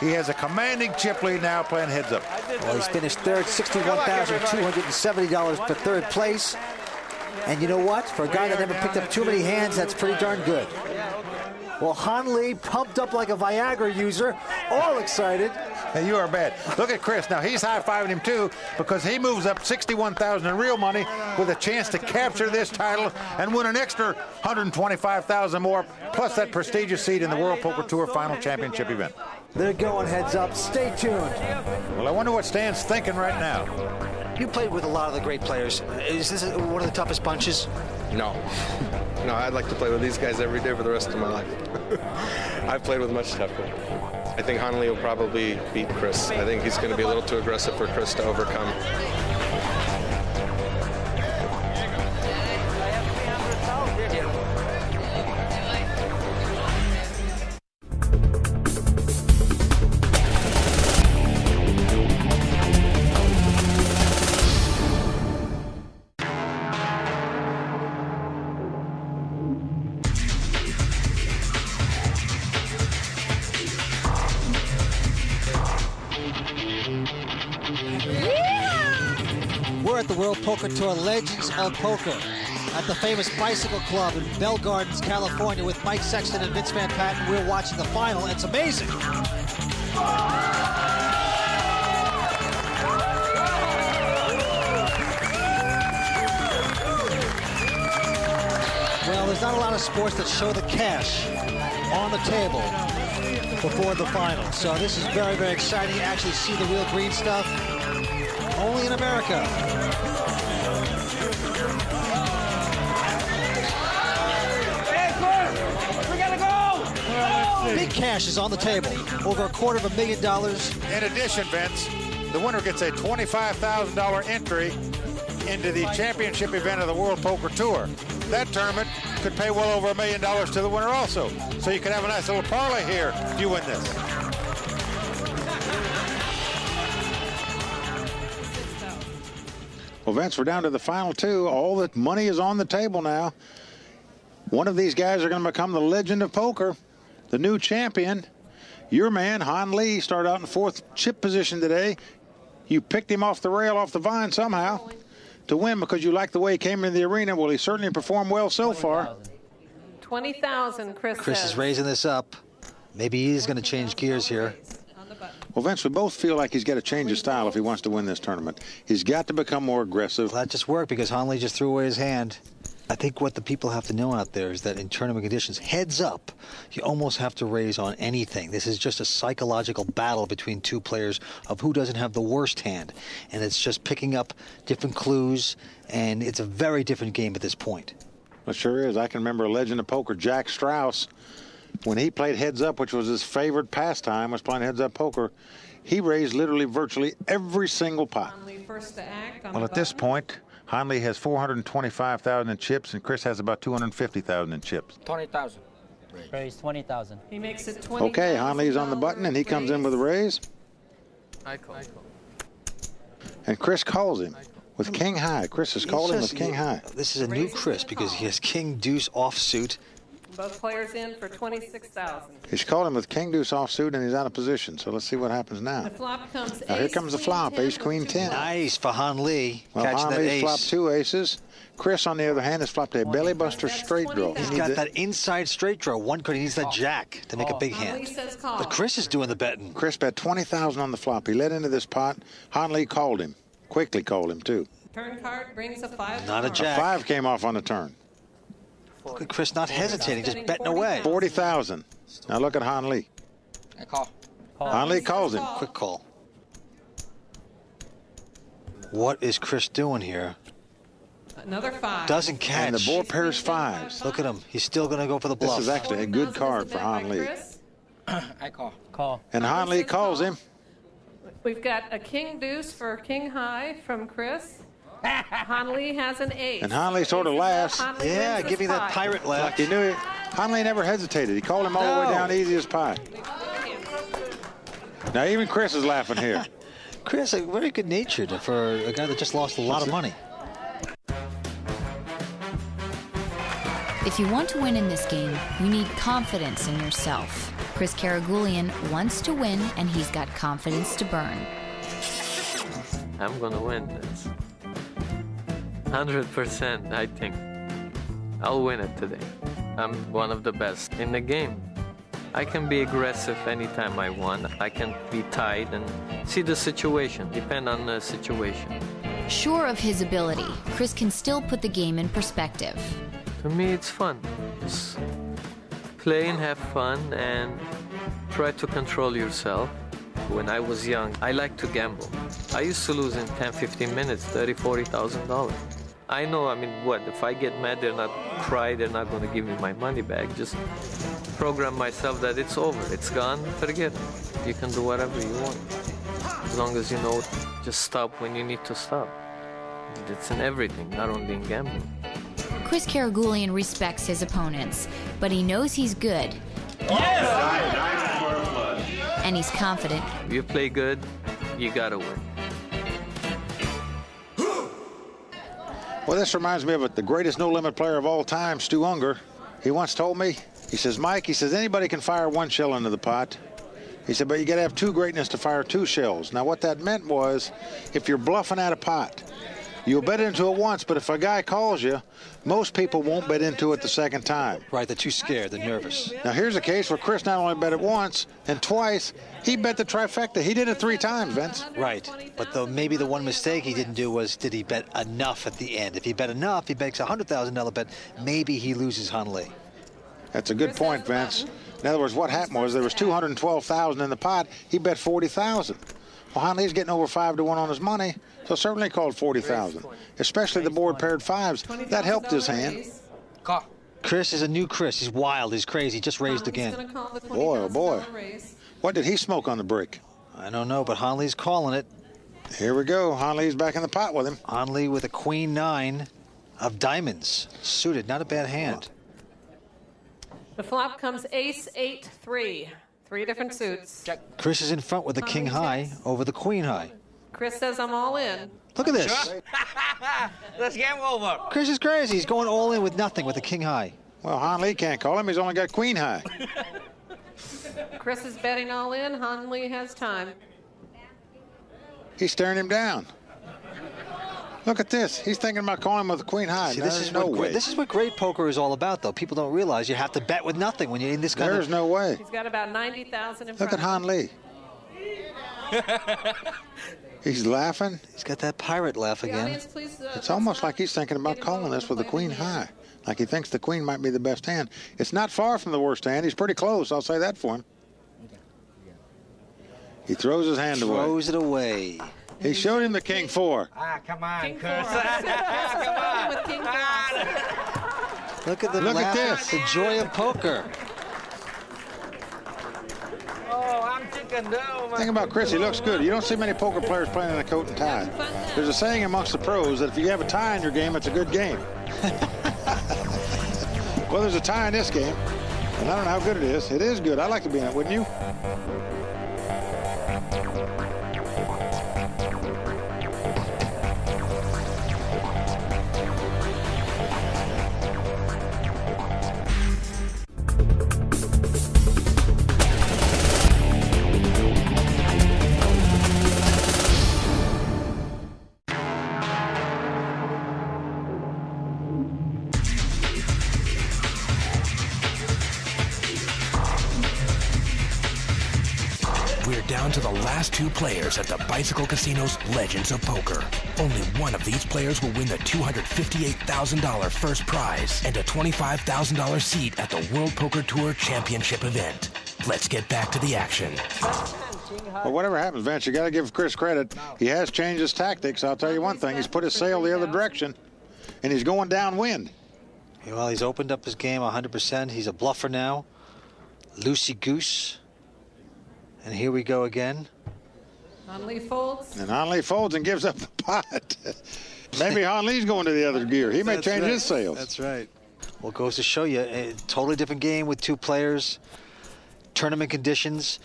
He has a commanding chip lead now, playing heads up. Well, he's finished third, $61,270 for 3rd place. And you know what? For a guy that never picked up too many hands, that's pretty darn good. Well, Han Lee pumped up like a Viagra user, all excited. And you are bad. Look at Chris. Now, he's high-fiving him, too, because he moves up $61,000 in real money with a chance to capture this title and win an extra $125,000 more, plus that prestigious seat in the World Poker Tour Final Championship event. They're going heads up. Stay tuned. Well, I wonder what Stan's thinking right now. You played with a lot of the great players. Is this one of the toughest punches? No, I'd like to play with these guys every day for the rest of my life. I've played with much tougher. I think Han Lee will probably beat Chris. I think he's going to be a little too aggressive for Chris to overcome. Poker Tour Legends of Poker at the famous Bicycle Club in Bell Gardens, California, with Mike Sexton and Vince Van Patten. We're watching the final. It's amazing. Well, there's not a lot of sports that show the cash on the table before the final. So this is very, very exciting. You actually see the real green stuff. Only in America. Big cash is on the table, over $250,000. In addition, Vince, the winner gets a $25,000 entry into the championship event of the World Poker Tour. That tournament could pay well over $1 million to the winner also. So you could have a nice little parlay here if you win this. Well, Vince, we're down to the final two. All that money is on the table now. One of these guys are going to become the legend of poker. The new champion, your man, Han Lee, started out in fourth chip position today. You picked him off the rail, off the vine somehow to win because you liked the way he came into the arena. Well, he certainly performed well so far. 20,000, Chris. Chris is raising this up. Maybe he's going to change gears here. Well, Vince, we both feel like he's got to change his style if he wants to win this tournament. He's got to become more aggressive. Well, that just worked because Han Lee just threw away his hand. I think what the people have to know out there is that in tournament conditions, heads up, you almost have to raise on anything. This is just a psychological battle between two players of who doesn't have the worst hand. And it's just picking up different clues, and it's a very different game at this point. Well, it sure is. I can remember a legend of poker, Jack Strauss, when he played heads up, which was his favorite pastime, was playing heads up poker. He raised literally virtually every single pot. Well, at this point, Han Lee has 425,000 in chips, and Chris has about 250,000 in chips. 20,000. Raise 20,000. He makes it 20,000. Okay, Han Lee's on the button, and he comes in with a raise. I call. And Chris calls him with King High. Chris has called him with King High. This is a new Chris because he has King Deuce offsuit. Both players in for 26,000. He's called him with King Deuce offsuit, and he's out of position. So let's see what happens now. The flop comes. Now here comes the flop, Ace Queen 10. Nice for Han Lee. Well, Han Lee's flopped two aces. Chris, on the other hand, has flopped a belly buster straight draw. He's got that inside straight draw. One could he needs that jack to make a big hand. But Chris is doing the betting. Chris bet 20,000 on the flop. He led into this pot. Han Lee called him. Quickly called him too. Turn card brings a five. Not a jack. A five came off on the turn. Look at Chris not hesitating, just betting away. 40,000. Now look at Han Lee. I call. Han Lee calls him. Quick call. What is Chris doing here? Another five. Doesn't catch. And the board pairs fives. Look at him. He's still going to go for the bluff. This is actually a good card for Han Lee. I call. And Han Lee calls him. We've got a King Deuce for King High from Chris. Han Lee has an ace. And Han Lee sort of laughs. Yeah, giving that pirate laugh. Like he knew it. Han Lee never hesitated. He called him all the way down easy as pie. Now even Chris is laughing here. Chris, very good-natured for a guy that just lost a lot of money. If you want to win in this game, you need confidence in yourself. Chris Karagulleyan wants to win, and he's got confidence to burn. I'm going to win this. 100%, I think. I'll win it today. I'm one of the best in the game. I can be aggressive anytime I want. I can be tight and see the situation, depend on the situation. Sure of his ability, Chris can still put the game in perspective. To me, it's fun. Just play and have fun and try to control yourself. When I was young, I liked to gamble. I used to lose in 10, 15 minutes, $30,000, $40,000. I know, I mean, what, if I get mad, they're not cry, they're not going to give me my money back. Just program myself that it's over, it's gone, forget it. You can do whatever you want. As long as you know, just stop when you need to stop. It's in everything, not only in gambling. Chris Karagulleyan respects his opponents, but he knows he's good. Yes! And he's confident. You play good, you gotta win. Well, this reminds me of the greatest no-limit player of all time, Stu Unger. He once told me, he says, Mike, he says, anybody can fire one shell into the pot. He said, but you got to have two greatness to fire two shells. Now, what that meant was, if you're bluffing at a pot, you'll bet into it once, but if a guy calls you, most people won't bet into it the second time. Right, they're too scared, they're nervous. Now, here's a case where Chris not only bet it once and twice, he bet the trifecta. He did it 3 times, Vince. Right, but though maybe the one mistake he didn't do was, did he bet enough at the end? If he bet enough, he makes a $100,000 bet. Maybe he loses Han Lee. That's a good point, Vince. In other words, what happened was there was $212,000 in the pot. He bet $40,000. Well, Han Lee's getting over 5 to 1 on his money, so certainly called $40,000. Especially the board paired fives. That helped his hand. Chris is a new Chris. He's wild. He's crazy. Just raised again. Boy, oh boy. What did he smoke on the brick? I don't know, but Han Lee's calling it. Here we go. Han Lee's back in the pot with him. Han Lee with a queen 9 of diamonds. Suited. Not a bad hand. The flop comes ace 8-3. 3 different suits. Chris is in front with the king high over the queen high. Chris says, I'm all in. Look at this. Sure. Let's game over. Chris is crazy. He's going all in with nothing with the king high. Well, Han Lee can't call him. He's only got queen high. Chris is betting all in. Han Lee has time. He's staring him down. Look at this. He's thinking about calling him with the queen high. See, this is what great poker is all about, though. People don't realize you have to bet with nothing when you're in this kind of... There's no way. He's got about 90,000 in front. Look at Han Lee. He's laughing. He's got that pirate laugh again. Audience, please, it's almost like he's thinking about calling this with the queen high. Like he thinks the queen might be the best hand. It's not far from the worst hand. He's pretty close. I'll say that for him. He throws his hand away. Throws it away. He showed him the king 4. Ah, come on, Chris. Come on. Look at the Look laugh. At this. The joy of poker. Oh, I'm chicken dough. Think about Chris. He looks good. You don't see many poker players playing in a coat and tie. There's a saying amongst the pros that if you have a tie in your game, it's a good game. Well, there's a tie in this game, and I don't know how good it is. It is good. I'd like to be in it, wouldn't you? Two players at the Bicycle Casino's Legends of Poker. Only one of these players will win the $258,000 first prize and a $25,000 seat at the World Poker Tour Championship event. Let's get back to the action. Well, whatever happens, Vince, you got to give Chris credit. He has changed his tactics. I'll tell you one thing. He's put his sail the other direction, and he's going downwind. Well, he's opened up his game 100%. He's a bluffer now. Loosey-goose. And here we go again. Han Lee folds. And Han Lee folds and gives up the pot. Maybe Han Lee's going to the other gear. He may change his sails. That's right. Well, it goes to show you, a totally different game with 2 players, tournament conditions.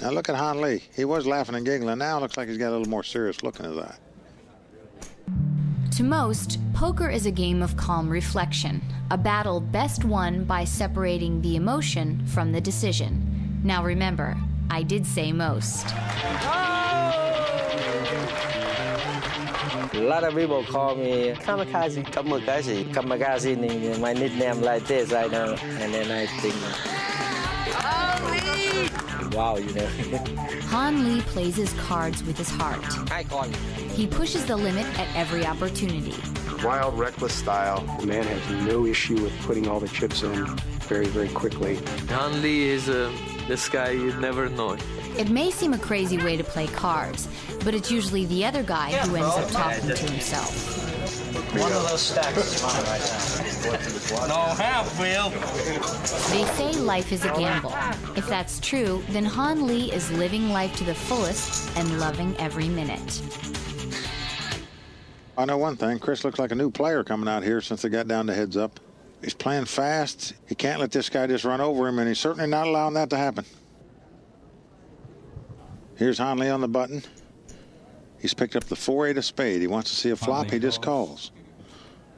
Now look at Han Lee. He was laughing and giggling. Now it looks like he's got a little more serious look in his eye. To most, poker is a game of calm reflection, a battle best won by separating the emotion from the decision. Now remember, I did say most. A lot of people call me Kamikaze, my nickname like this right now. And then I think, wow, you know. Han Lee plays his cards with his heart. He pushes the limit at every opportunity. Wild, reckless style. The man has no issue with putting all the chips in very, very quickly. Han Lee is this guy you'd never know. It may seem a crazy way to play cards, but it's usually the other guy who ends up talking to himself. One of those stacks is mine right now. Don't have, Phil. They say life is a gamble. If that's true, then Han Lee is living life to the fullest and loving every minute. I know one thing. Chris looks like a new player coming out here since they got down to heads up. He's playing fast. He can't let this guy just run over him, and he's certainly not allowing that to happen. Here's Han Lee on the button. He's picked up the 4-8 of spade. He wants to see a flop. He just calls.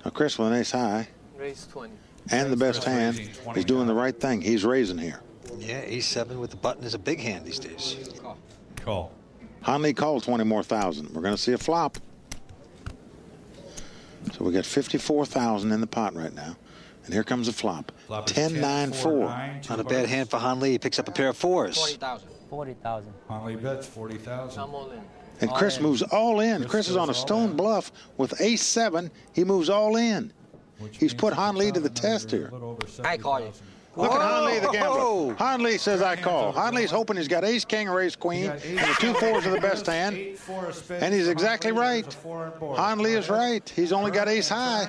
Now, Chris with an ace high. Raise 20. And the best hand. He's doing the right thing. He's raising here. Yeah, ace-7 with the button is a big hand these days. Call. Han Lee called 20 more thousand. We're going to see a flop. So we got 54,000 in the pot right now. And here comes the flop. 10-9-4. Not a bad hand for Han Lee. He picks up a pair of fours. 40,000. 40,000. Han Lee bets 40,000. I'm all in. And Chris moves all in. Chris is on a stone bluff with ace-7. He moves all in. He's put Han Lee to the test here. I call you. Look at Han Lee, the gambler. Han Lee says I call. Han Lee's hoping he's got ace-king or ace-queen. And the two fours are the best hand. And he's exactly right. Han Lee is right. He's only got ace-high.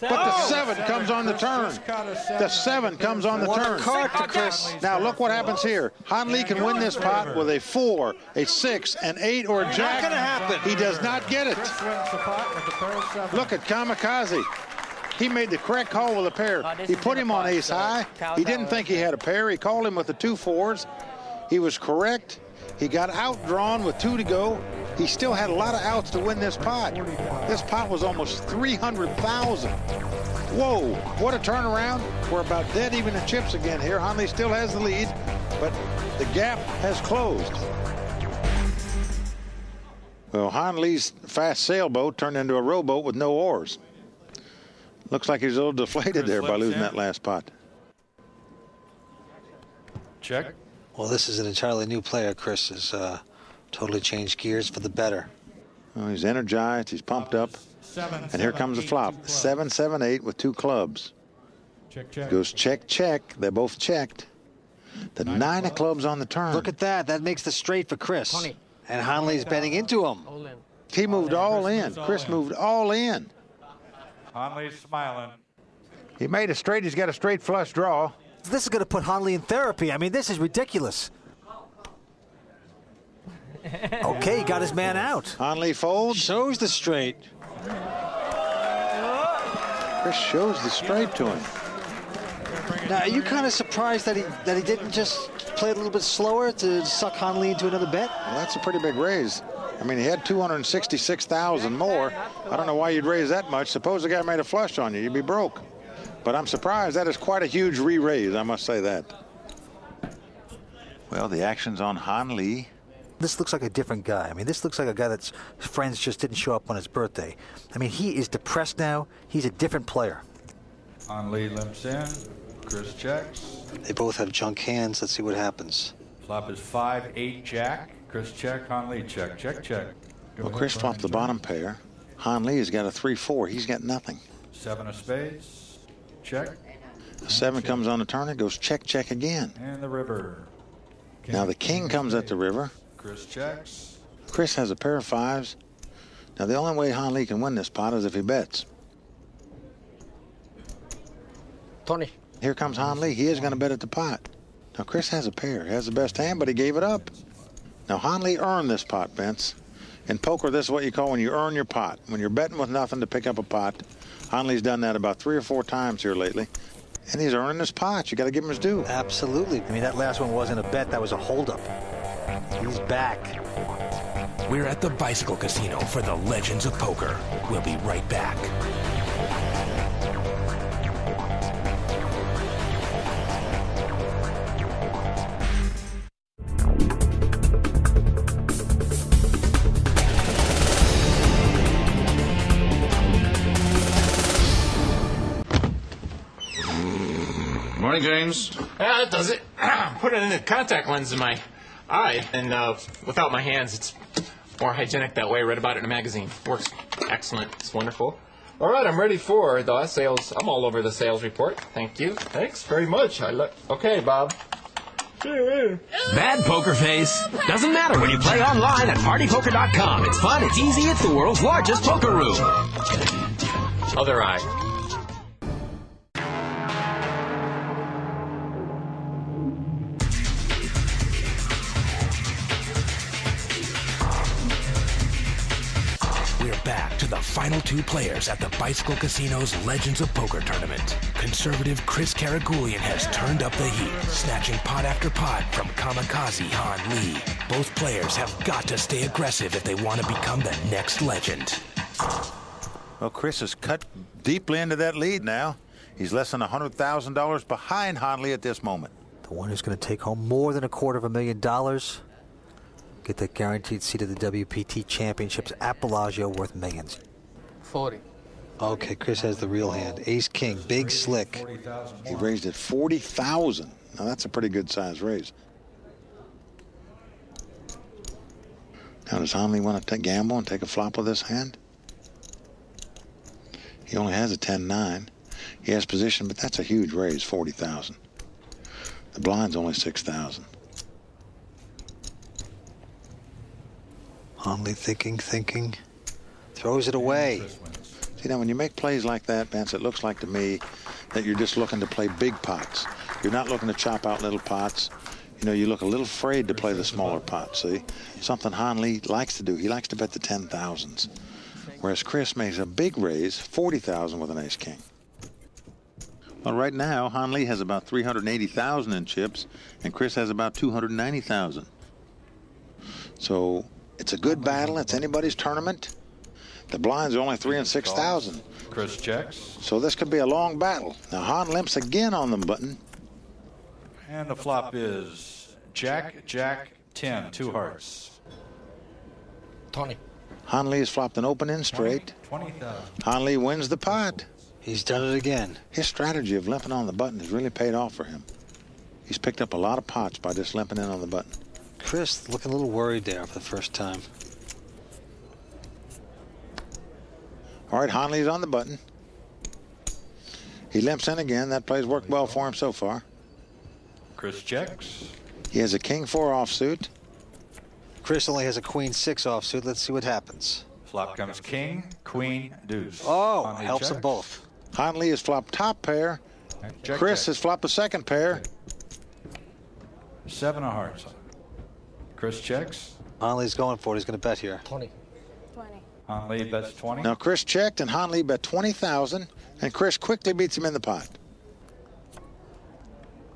But the 7 comes on the turn. The 7 comes on the turn. Now look what happens here. Han Lee can win this pot with a 4, a 6, an 8, or a jack. Not gonna happen. He does not get it. Look at Kamikaze. He made the correct call with a pair. He put him on ace high. He didn't think he had a pair. He called him with the 2 fours. He was correct. He got outdrawn with 2 to go. He still had a lot of outs to win this pot. This pot was almost 300,000. Whoa, what a turnaround. We're about dead even in chips again here. Han Lee still has the lead, but the gap has closed. Well, Han Lee's fast sailboat turned into a rowboat with no oars. Looks like he's a little deflated there by losing that last pot. Check. Well, this is an entirely new player. Chris has totally changed gears for the better. Well, he's energized. He's pumped up. And here comes the flop. 7-7-8 with 2 clubs. Check, check. Goes check, check. They're both checked. The 9 of clubs on the turn. Look at that. That makes the straight for Chris. 20. And Han Lee's betting into him. He moved all in. Chris moved all in. Han Lee's smiling. He made a straight. He's got a straight flush draw. This is going to put Han Lee in therapy. I mean, this is ridiculous. Okay, he got his man out. Han Lee folds. Shows the straight. Chris shows the straight to him. Now, are you kind of surprised that he didn't just play it a little bit slower to suck Han Lee into another bet? Well, that's a pretty big raise. I mean, he had 266,000 more. I don't know why you'd raise that much. Suppose the guy made a flush on you. You'd be broke. But I'm surprised. That is quite a huge re-raise, I must say that. Well, the action's on Han Lee. This looks like a different guy. I mean, this looks like a guy that's friends just didn't show up on his birthday. I mean, he is depressed now. He's a different player. Han Lee limps in. Chris checks. They both have junk hands. Let's see what happens. Flop is 5-8 jack. Chris check, Han Lee check, check, check. Well, Chris flopped the bottom pair. Han Lee has got a 3-4. He's got nothing. 7 of spades. Check. 7 comes on the turn. It goes check, check again. And the river. Now the king comes at the river. Chris checks. Chris has a pair of 5s. Now the only way Han Lee can win this pot is if he bets. 20. Here comes Han Lee. He is going to bet at the pot. Now Chris has a pair. He has the best hand, but he gave it up. Now Han Lee earned this pot, Vince. In poker, this is what you call when you earn your pot. When you're betting with nothing to pick up a pot. Han Lee's done that about 3 or 4 times here lately, and he's earning his pot. You got to give him his due. Absolutely. I mean, that last one wasn't a bet. That was a holdup. He's back. We're at the Bicycle Casino for the Legends of Poker. We'll be right back. Morning, James. Yeah, that does it. Put it in a contact lens in my eye, and without my hands, it's more hygienic that way. I read about it in a magazine. Works excellent. It's wonderful. All right, I'm ready for the sales. I'm all over the sales report. Thank you. Thanks very much. Okay, Bob. Bad poker face? Doesn't matter when you play online at partypoker.com. It's fun, it's easy, it's the world's largest poker room. Other eye. We're back to the final two players at the Bicycle Casino's Legends of Poker Tournament. Conservative Chris Karagulleyan has turned up the heat, snatching pot after pot from kamikaze Han Lee. Both players have got to stay aggressive if they want to become the next legend. Well, Chris has cut deeply into that lead now. He's less than $100,000 behind Han Lee at this moment. The one who's going to take home more than $250,000, get that guaranteed seat at the WPT Championships at Bellagio worth millions. 40. Okay, Chris has the real hand. Ace King, big slick. He raised it 40,000. Now that's a pretty good size raise. Now does Han Lee want to gamble and take a flop with this hand? He only has a 10-9. He has position, but that's a huge raise, 40,000. The blind's only 6,000. Han Lee thinking. Throws it away. See, now when you make plays like that, Vance, it looks like to me that you're just looking to play big pots. You're not looking to chop out little pots. You know, you look a little afraid to play the smaller pots, see? Something Han Lee likes to do. He likes to bet the 10,000s. Whereas Chris makes a big raise, 40,000 with an ace king. Well, right now, Han Lee has about 380,000 in chips, and Chris has about 290,000. So it's a good battle. It's anybody's tournament. The blinds are only 3 and 6,000. Chris checks. So this could be a long battle. Now Han limps again on the button. And the flop is Jack, Jack, 10, two hearts. Tony. Han Lee has flopped an open in straight. 20,000. Han Lee wins the pot. He's done it again. His strategy of limping on the button has really paid off for him. He's picked up a lot of pots by just limping in on the button. Chris looking a little worried there for the first time. All right, Han Lee's on the button. He limps in again. That play's worked well for him so far. Chris checks. He has a king four offsuit. Chris only has a queen six offsuit. Let's see what happens. Flop comes king, queen, deuce. Oh, helps them both. Han Lee has flopped top pair. Check, Chris has flopped the second pair. Seven of hearts. Chris checks. Han Lee's going for it. He's going to bet here. 20. Han Lee bets 20. Now Chris checked, and Han Lee bet 20,000, and Chris quickly beats him in the pot.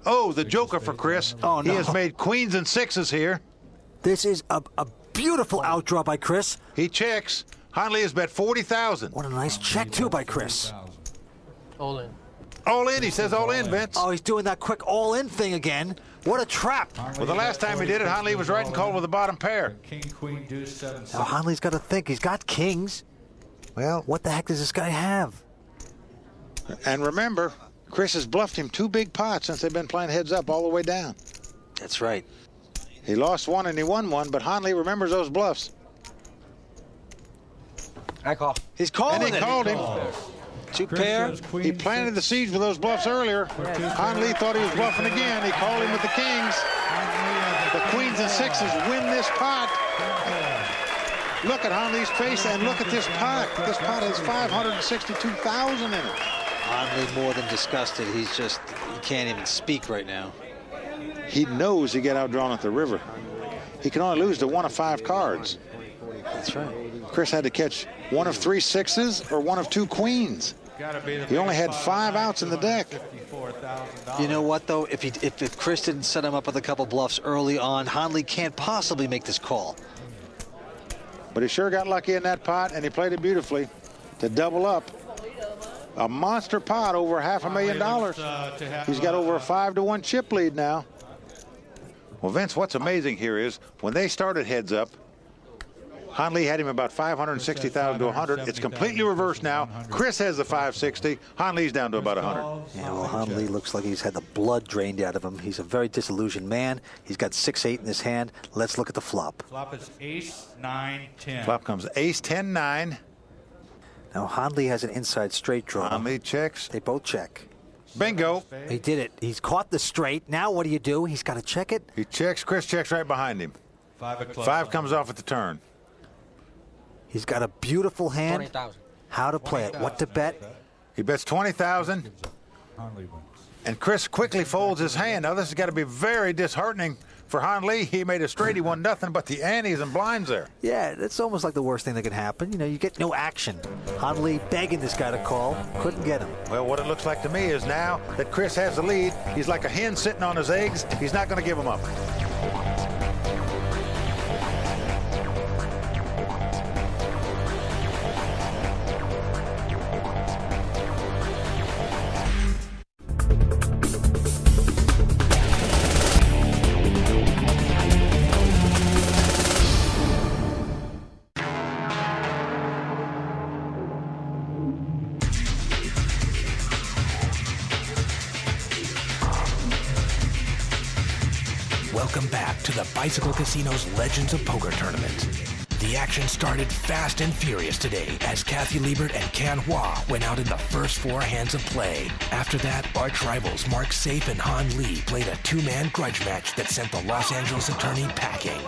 Oh, the joker for Chris. Oh, no. He has made queens and sixes here. This is a beautiful outdraw by Chris. He checks. Han Lee has bet 40,000. What a nice check, too, by Chris. All in. All in. He says all in, Vince. Oh, he's doing that quick all in thing again. What a trap. Well, the last time he did it, Han Lee was right and called with the bottom pair. King, queen, deuce, seven. Now, Han Lee's got to think. He's got kings. Well, what the heck does this guy have? And remember, Chris has bluffed him two big pots since they've been playing heads up all the way down. That's right. He lost one and he won one, but Han Lee remembers those bluffs. I call. He's calling it. And he called him. Two pair. He planted the seeds with those bluffs earlier. Han Lee thought he was bluffing again. He called him with the kings. The queens and sixes win this pot. Look at Han Lee's face and look at this pot. This pot has 562,000 in it. Han Lee more than disgusted. He's just, he can't even speak right now. He knows he got outdrawn at the river. He can only lose to one of five cards. That's right. Chris had to catch one of three sixes or one of two queens. He only had five outs in the deck. You know what, though? If Chris didn't set him up with a couple bluffs early on, Han Lee can't possibly make this call. But he sure got lucky in that pot, and he played it beautifully to double up. A monster pot over $500,000. He's got over a 5-to-1 chip lead now. Well, Vince, what's amazing here is when they started heads up, Han Lee had him about 560,000 to 100. It's completely reversed now. Chris has the 560. Han Lee's down to about 100. Yeah, well, Han Lee looks like he's had the blood drained out of him. He's a very disillusioned man. He's got 6-8 in his hand. Let's look at the flop. Flop is ace, 9, 10. Flop comes ace, 10, 9. Now, Han Lee has an inside straight draw. Han Lee checks. They both check. Bingo. He did it. He's caught the straight. Now what do you do? He's got to check it. He checks. Chris checks right behind him. Five comes off at the turn. He's got a beautiful hand. 20,000. how to play it, what to bet. He bets 20,000. And Chris quickly folds his hand. Now, this has got to be very disheartening for Han Lee. He made a straight. He won nothing but the antes and blinds there. Yeah, that's almost like the worst thing that could happen. You know, you get no action. Han Lee begging this guy to call. Couldn't get him. Well, what it looks like to me is now that Chris has the lead, he's like a hen sitting on his eggs. He's not going to give him up. Bicycle Casino's Legends of Poker Tournament. The action started fast and furious today as Kathy Liebert and Can Hua went out in the first four hands of play. After that, arch rivals Mark Seif and Han Lee played a two-man grudge match that sent the Los Angeles attorney packing.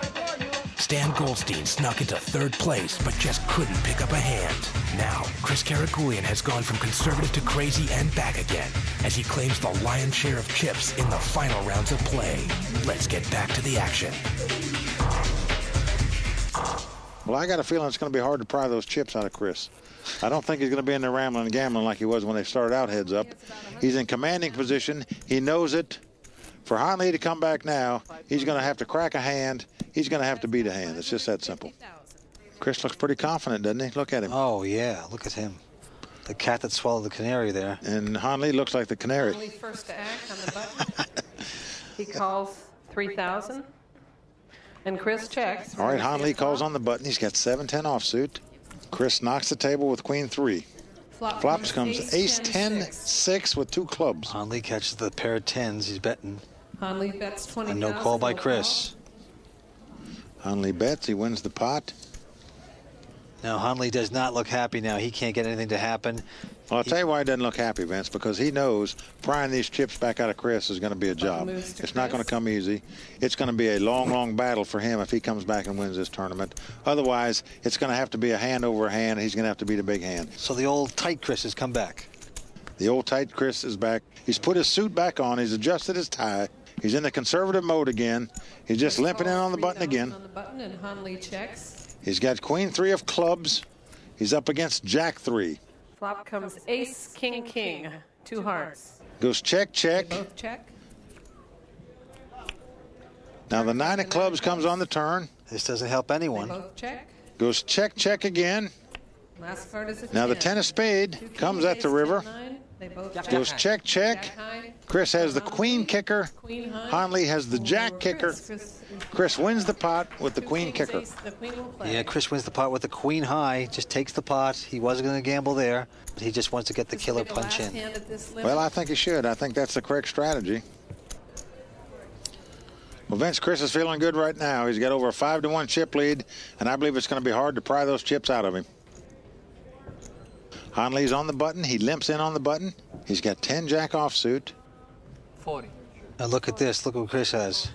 Stan Goldstein snuck into third place, but just couldn't pick up a hand. Now, Chris Karagulleyan has gone from conservative to crazy and back again, as he claims the lion's share of chips in the final rounds of play. Let's get back to the action. Well, I got a feeling it's going to be hard to pry those chips out of Chris. I don't think he's going to be in there rambling and gambling like he was when they started out heads up. He's in commanding position. He knows it. For Han Lee to come back now, he's going to have to crack a hand. He's going to have to beat a hand. It's just that simple. Chris looks pretty confident, doesn't he? Look at him. Oh, yeah. Look at him. The cat that swallowed the canary there. And Han Lee looks like the canary. Han Lee first to act on the button. He calls 3,000. And Chris checks. All right, Han Lee calls on the button. He's got 7-10 offsuit. Chris knocks the table with queen three. Flops comes ace-10-6 with two clubs. Han Lee catches the pair of tens. He's betting. Han Lee bets 20,000. And no call by Chris. Han Lee bets. He wins the pot. Now, Han Lee does not look happy now. He can't get anything to happen. Well, I'll tell you why he doesn't look happy, Vince, because he knows prying these chips back out of Chris is going to be a job. It's not going to come easy. It's going to be a long, long battle for him if he comes back and wins this tournament. Otherwise, it's going to have to be a hand over hand. He's going to have to beat a big hand. So the old tight Chris has come back. The old tight Chris is back. He's put his suit back on. He's adjusted his tie. He's in the conservative mode again. He's just limping in on the button again. On the button, and Han Lee checks. He's got queen three of clubs. He's up against jack three. Flop comes ace, king, king. Two hearts. Goes check, check. They both check. Now the nine of clubs comes on the turn. This doesn't help anyone. They both check. Goes check, check again. Last card is a 10. Now the 10 of spade comes at the river. They both goes check, check. Chris has the queen kicker. Han Lee has the jack kicker. Chris wins the pot with the queen kicker. Yeah, Chris wins the pot with the queen high, just takes the pot. He wasn't going to gamble there, but he just wants to get the killer punch in. Well, I think he should. I think that's the correct strategy. Well, Vince, Chris is feeling good right now. He's got over a 5-1 chip lead, and I believe it's going to be hard to pry those chips out of him. Han Lee's on the button. He limps in on the button. He's got 10 jack offsuit. 40. Now look at this. Look what Chris has.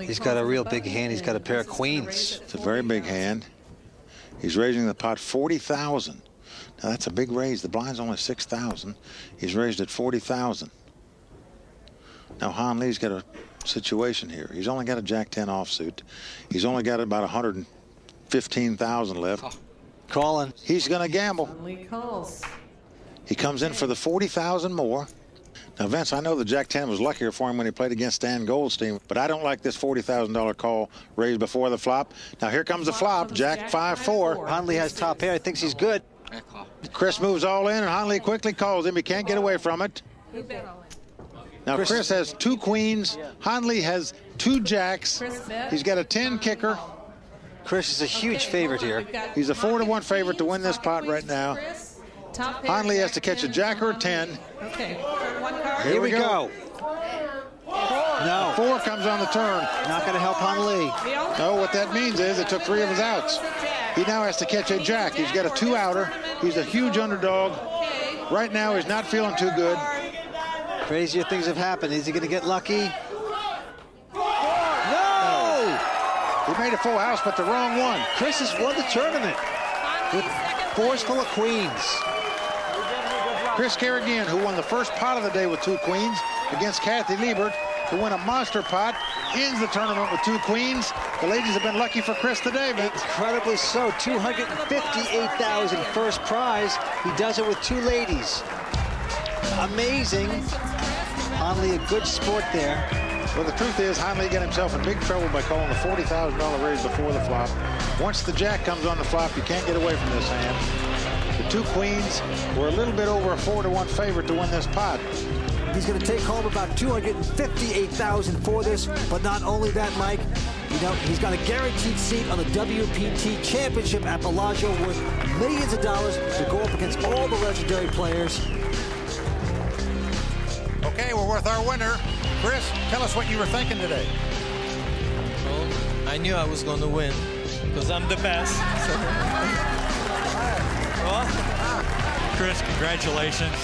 He's got a real big hand. He's got a pair of queens. It's a very big hand. He's raising the pot 40,000. Now that's a big raise. The blind's only 6,000. He's raised at 40,000. Now Han Lee's got a situation here. He's only got a jack 10 offsuit. He's only got about 115,000 left. Oh. Calling. He's going to gamble. He comes in for the 40,000 more. Now, Vince, I know the Jack 10 was luckier for him when he played against Stan Goldstein, but I don't like this $40,000 call raised before the flop. Now, here comes the flop. Jack 5-4. Han Lee has top pair. He thinks he's good. Chris moves all in, and Han Lee quickly calls him. He can't get away from it. Now, Chris has two queens. Han Lee has two jacks. He's got a 10 kicker. Chris is a huge favorite here. He's a 4-1 favorite to win this pot right now. Han Lee has to catch a jack or a 10. Okay. Here we go. No. Four comes on the turn. Not going to help Han Lee. No, what that means is it took three of his outs. He now has to catch a jack. He's got a two-outer. He's a huge underdog. Right now, he's not feeling too good. Crazier things have happened. Is he going to get lucky? He made a full house, but the wrong one. Chris has won the tournament. with fours full of queens. Chris Karagulleyan, who won the first pot of the day with two queens against Kathy Liebert, who won a monster pot, ends the tournament with two queens. The ladies have been lucky for Chris today, Vince. Incredibly so. $258,000 first prize. He does it with two ladies. Amazing. Han Lee, a good sport there. Well, the truth is, Han Lee got himself in big trouble by calling the $40,000 raise before the flop. Once the jack comes on the flop, you can't get away from this hand. The two queens were a little bit over a 4-to-1 favorite to win this pot. He's going to take home about $258,000 for this, but not only that, Mike, you know, he's got a guaranteed seat on the WPT Championship at Bellagio worth millions of dollars to go up against all the legendary players. Okay, we're with our winner. Chris, tell us what you were thinking today. Well, I knew I was going to win because I'm the best. So. Well, Chris, congratulations.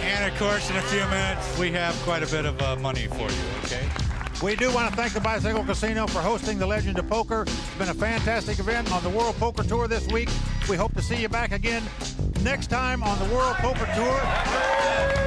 And, of course, in a few minutes, we have quite a bit of money for you, okay? We do want to thank the Bicycle Casino for hosting the Legend of Poker. It's been a fantastic event on the World Poker Tour this week. We hope to see you back again next time on the World Poker Tour.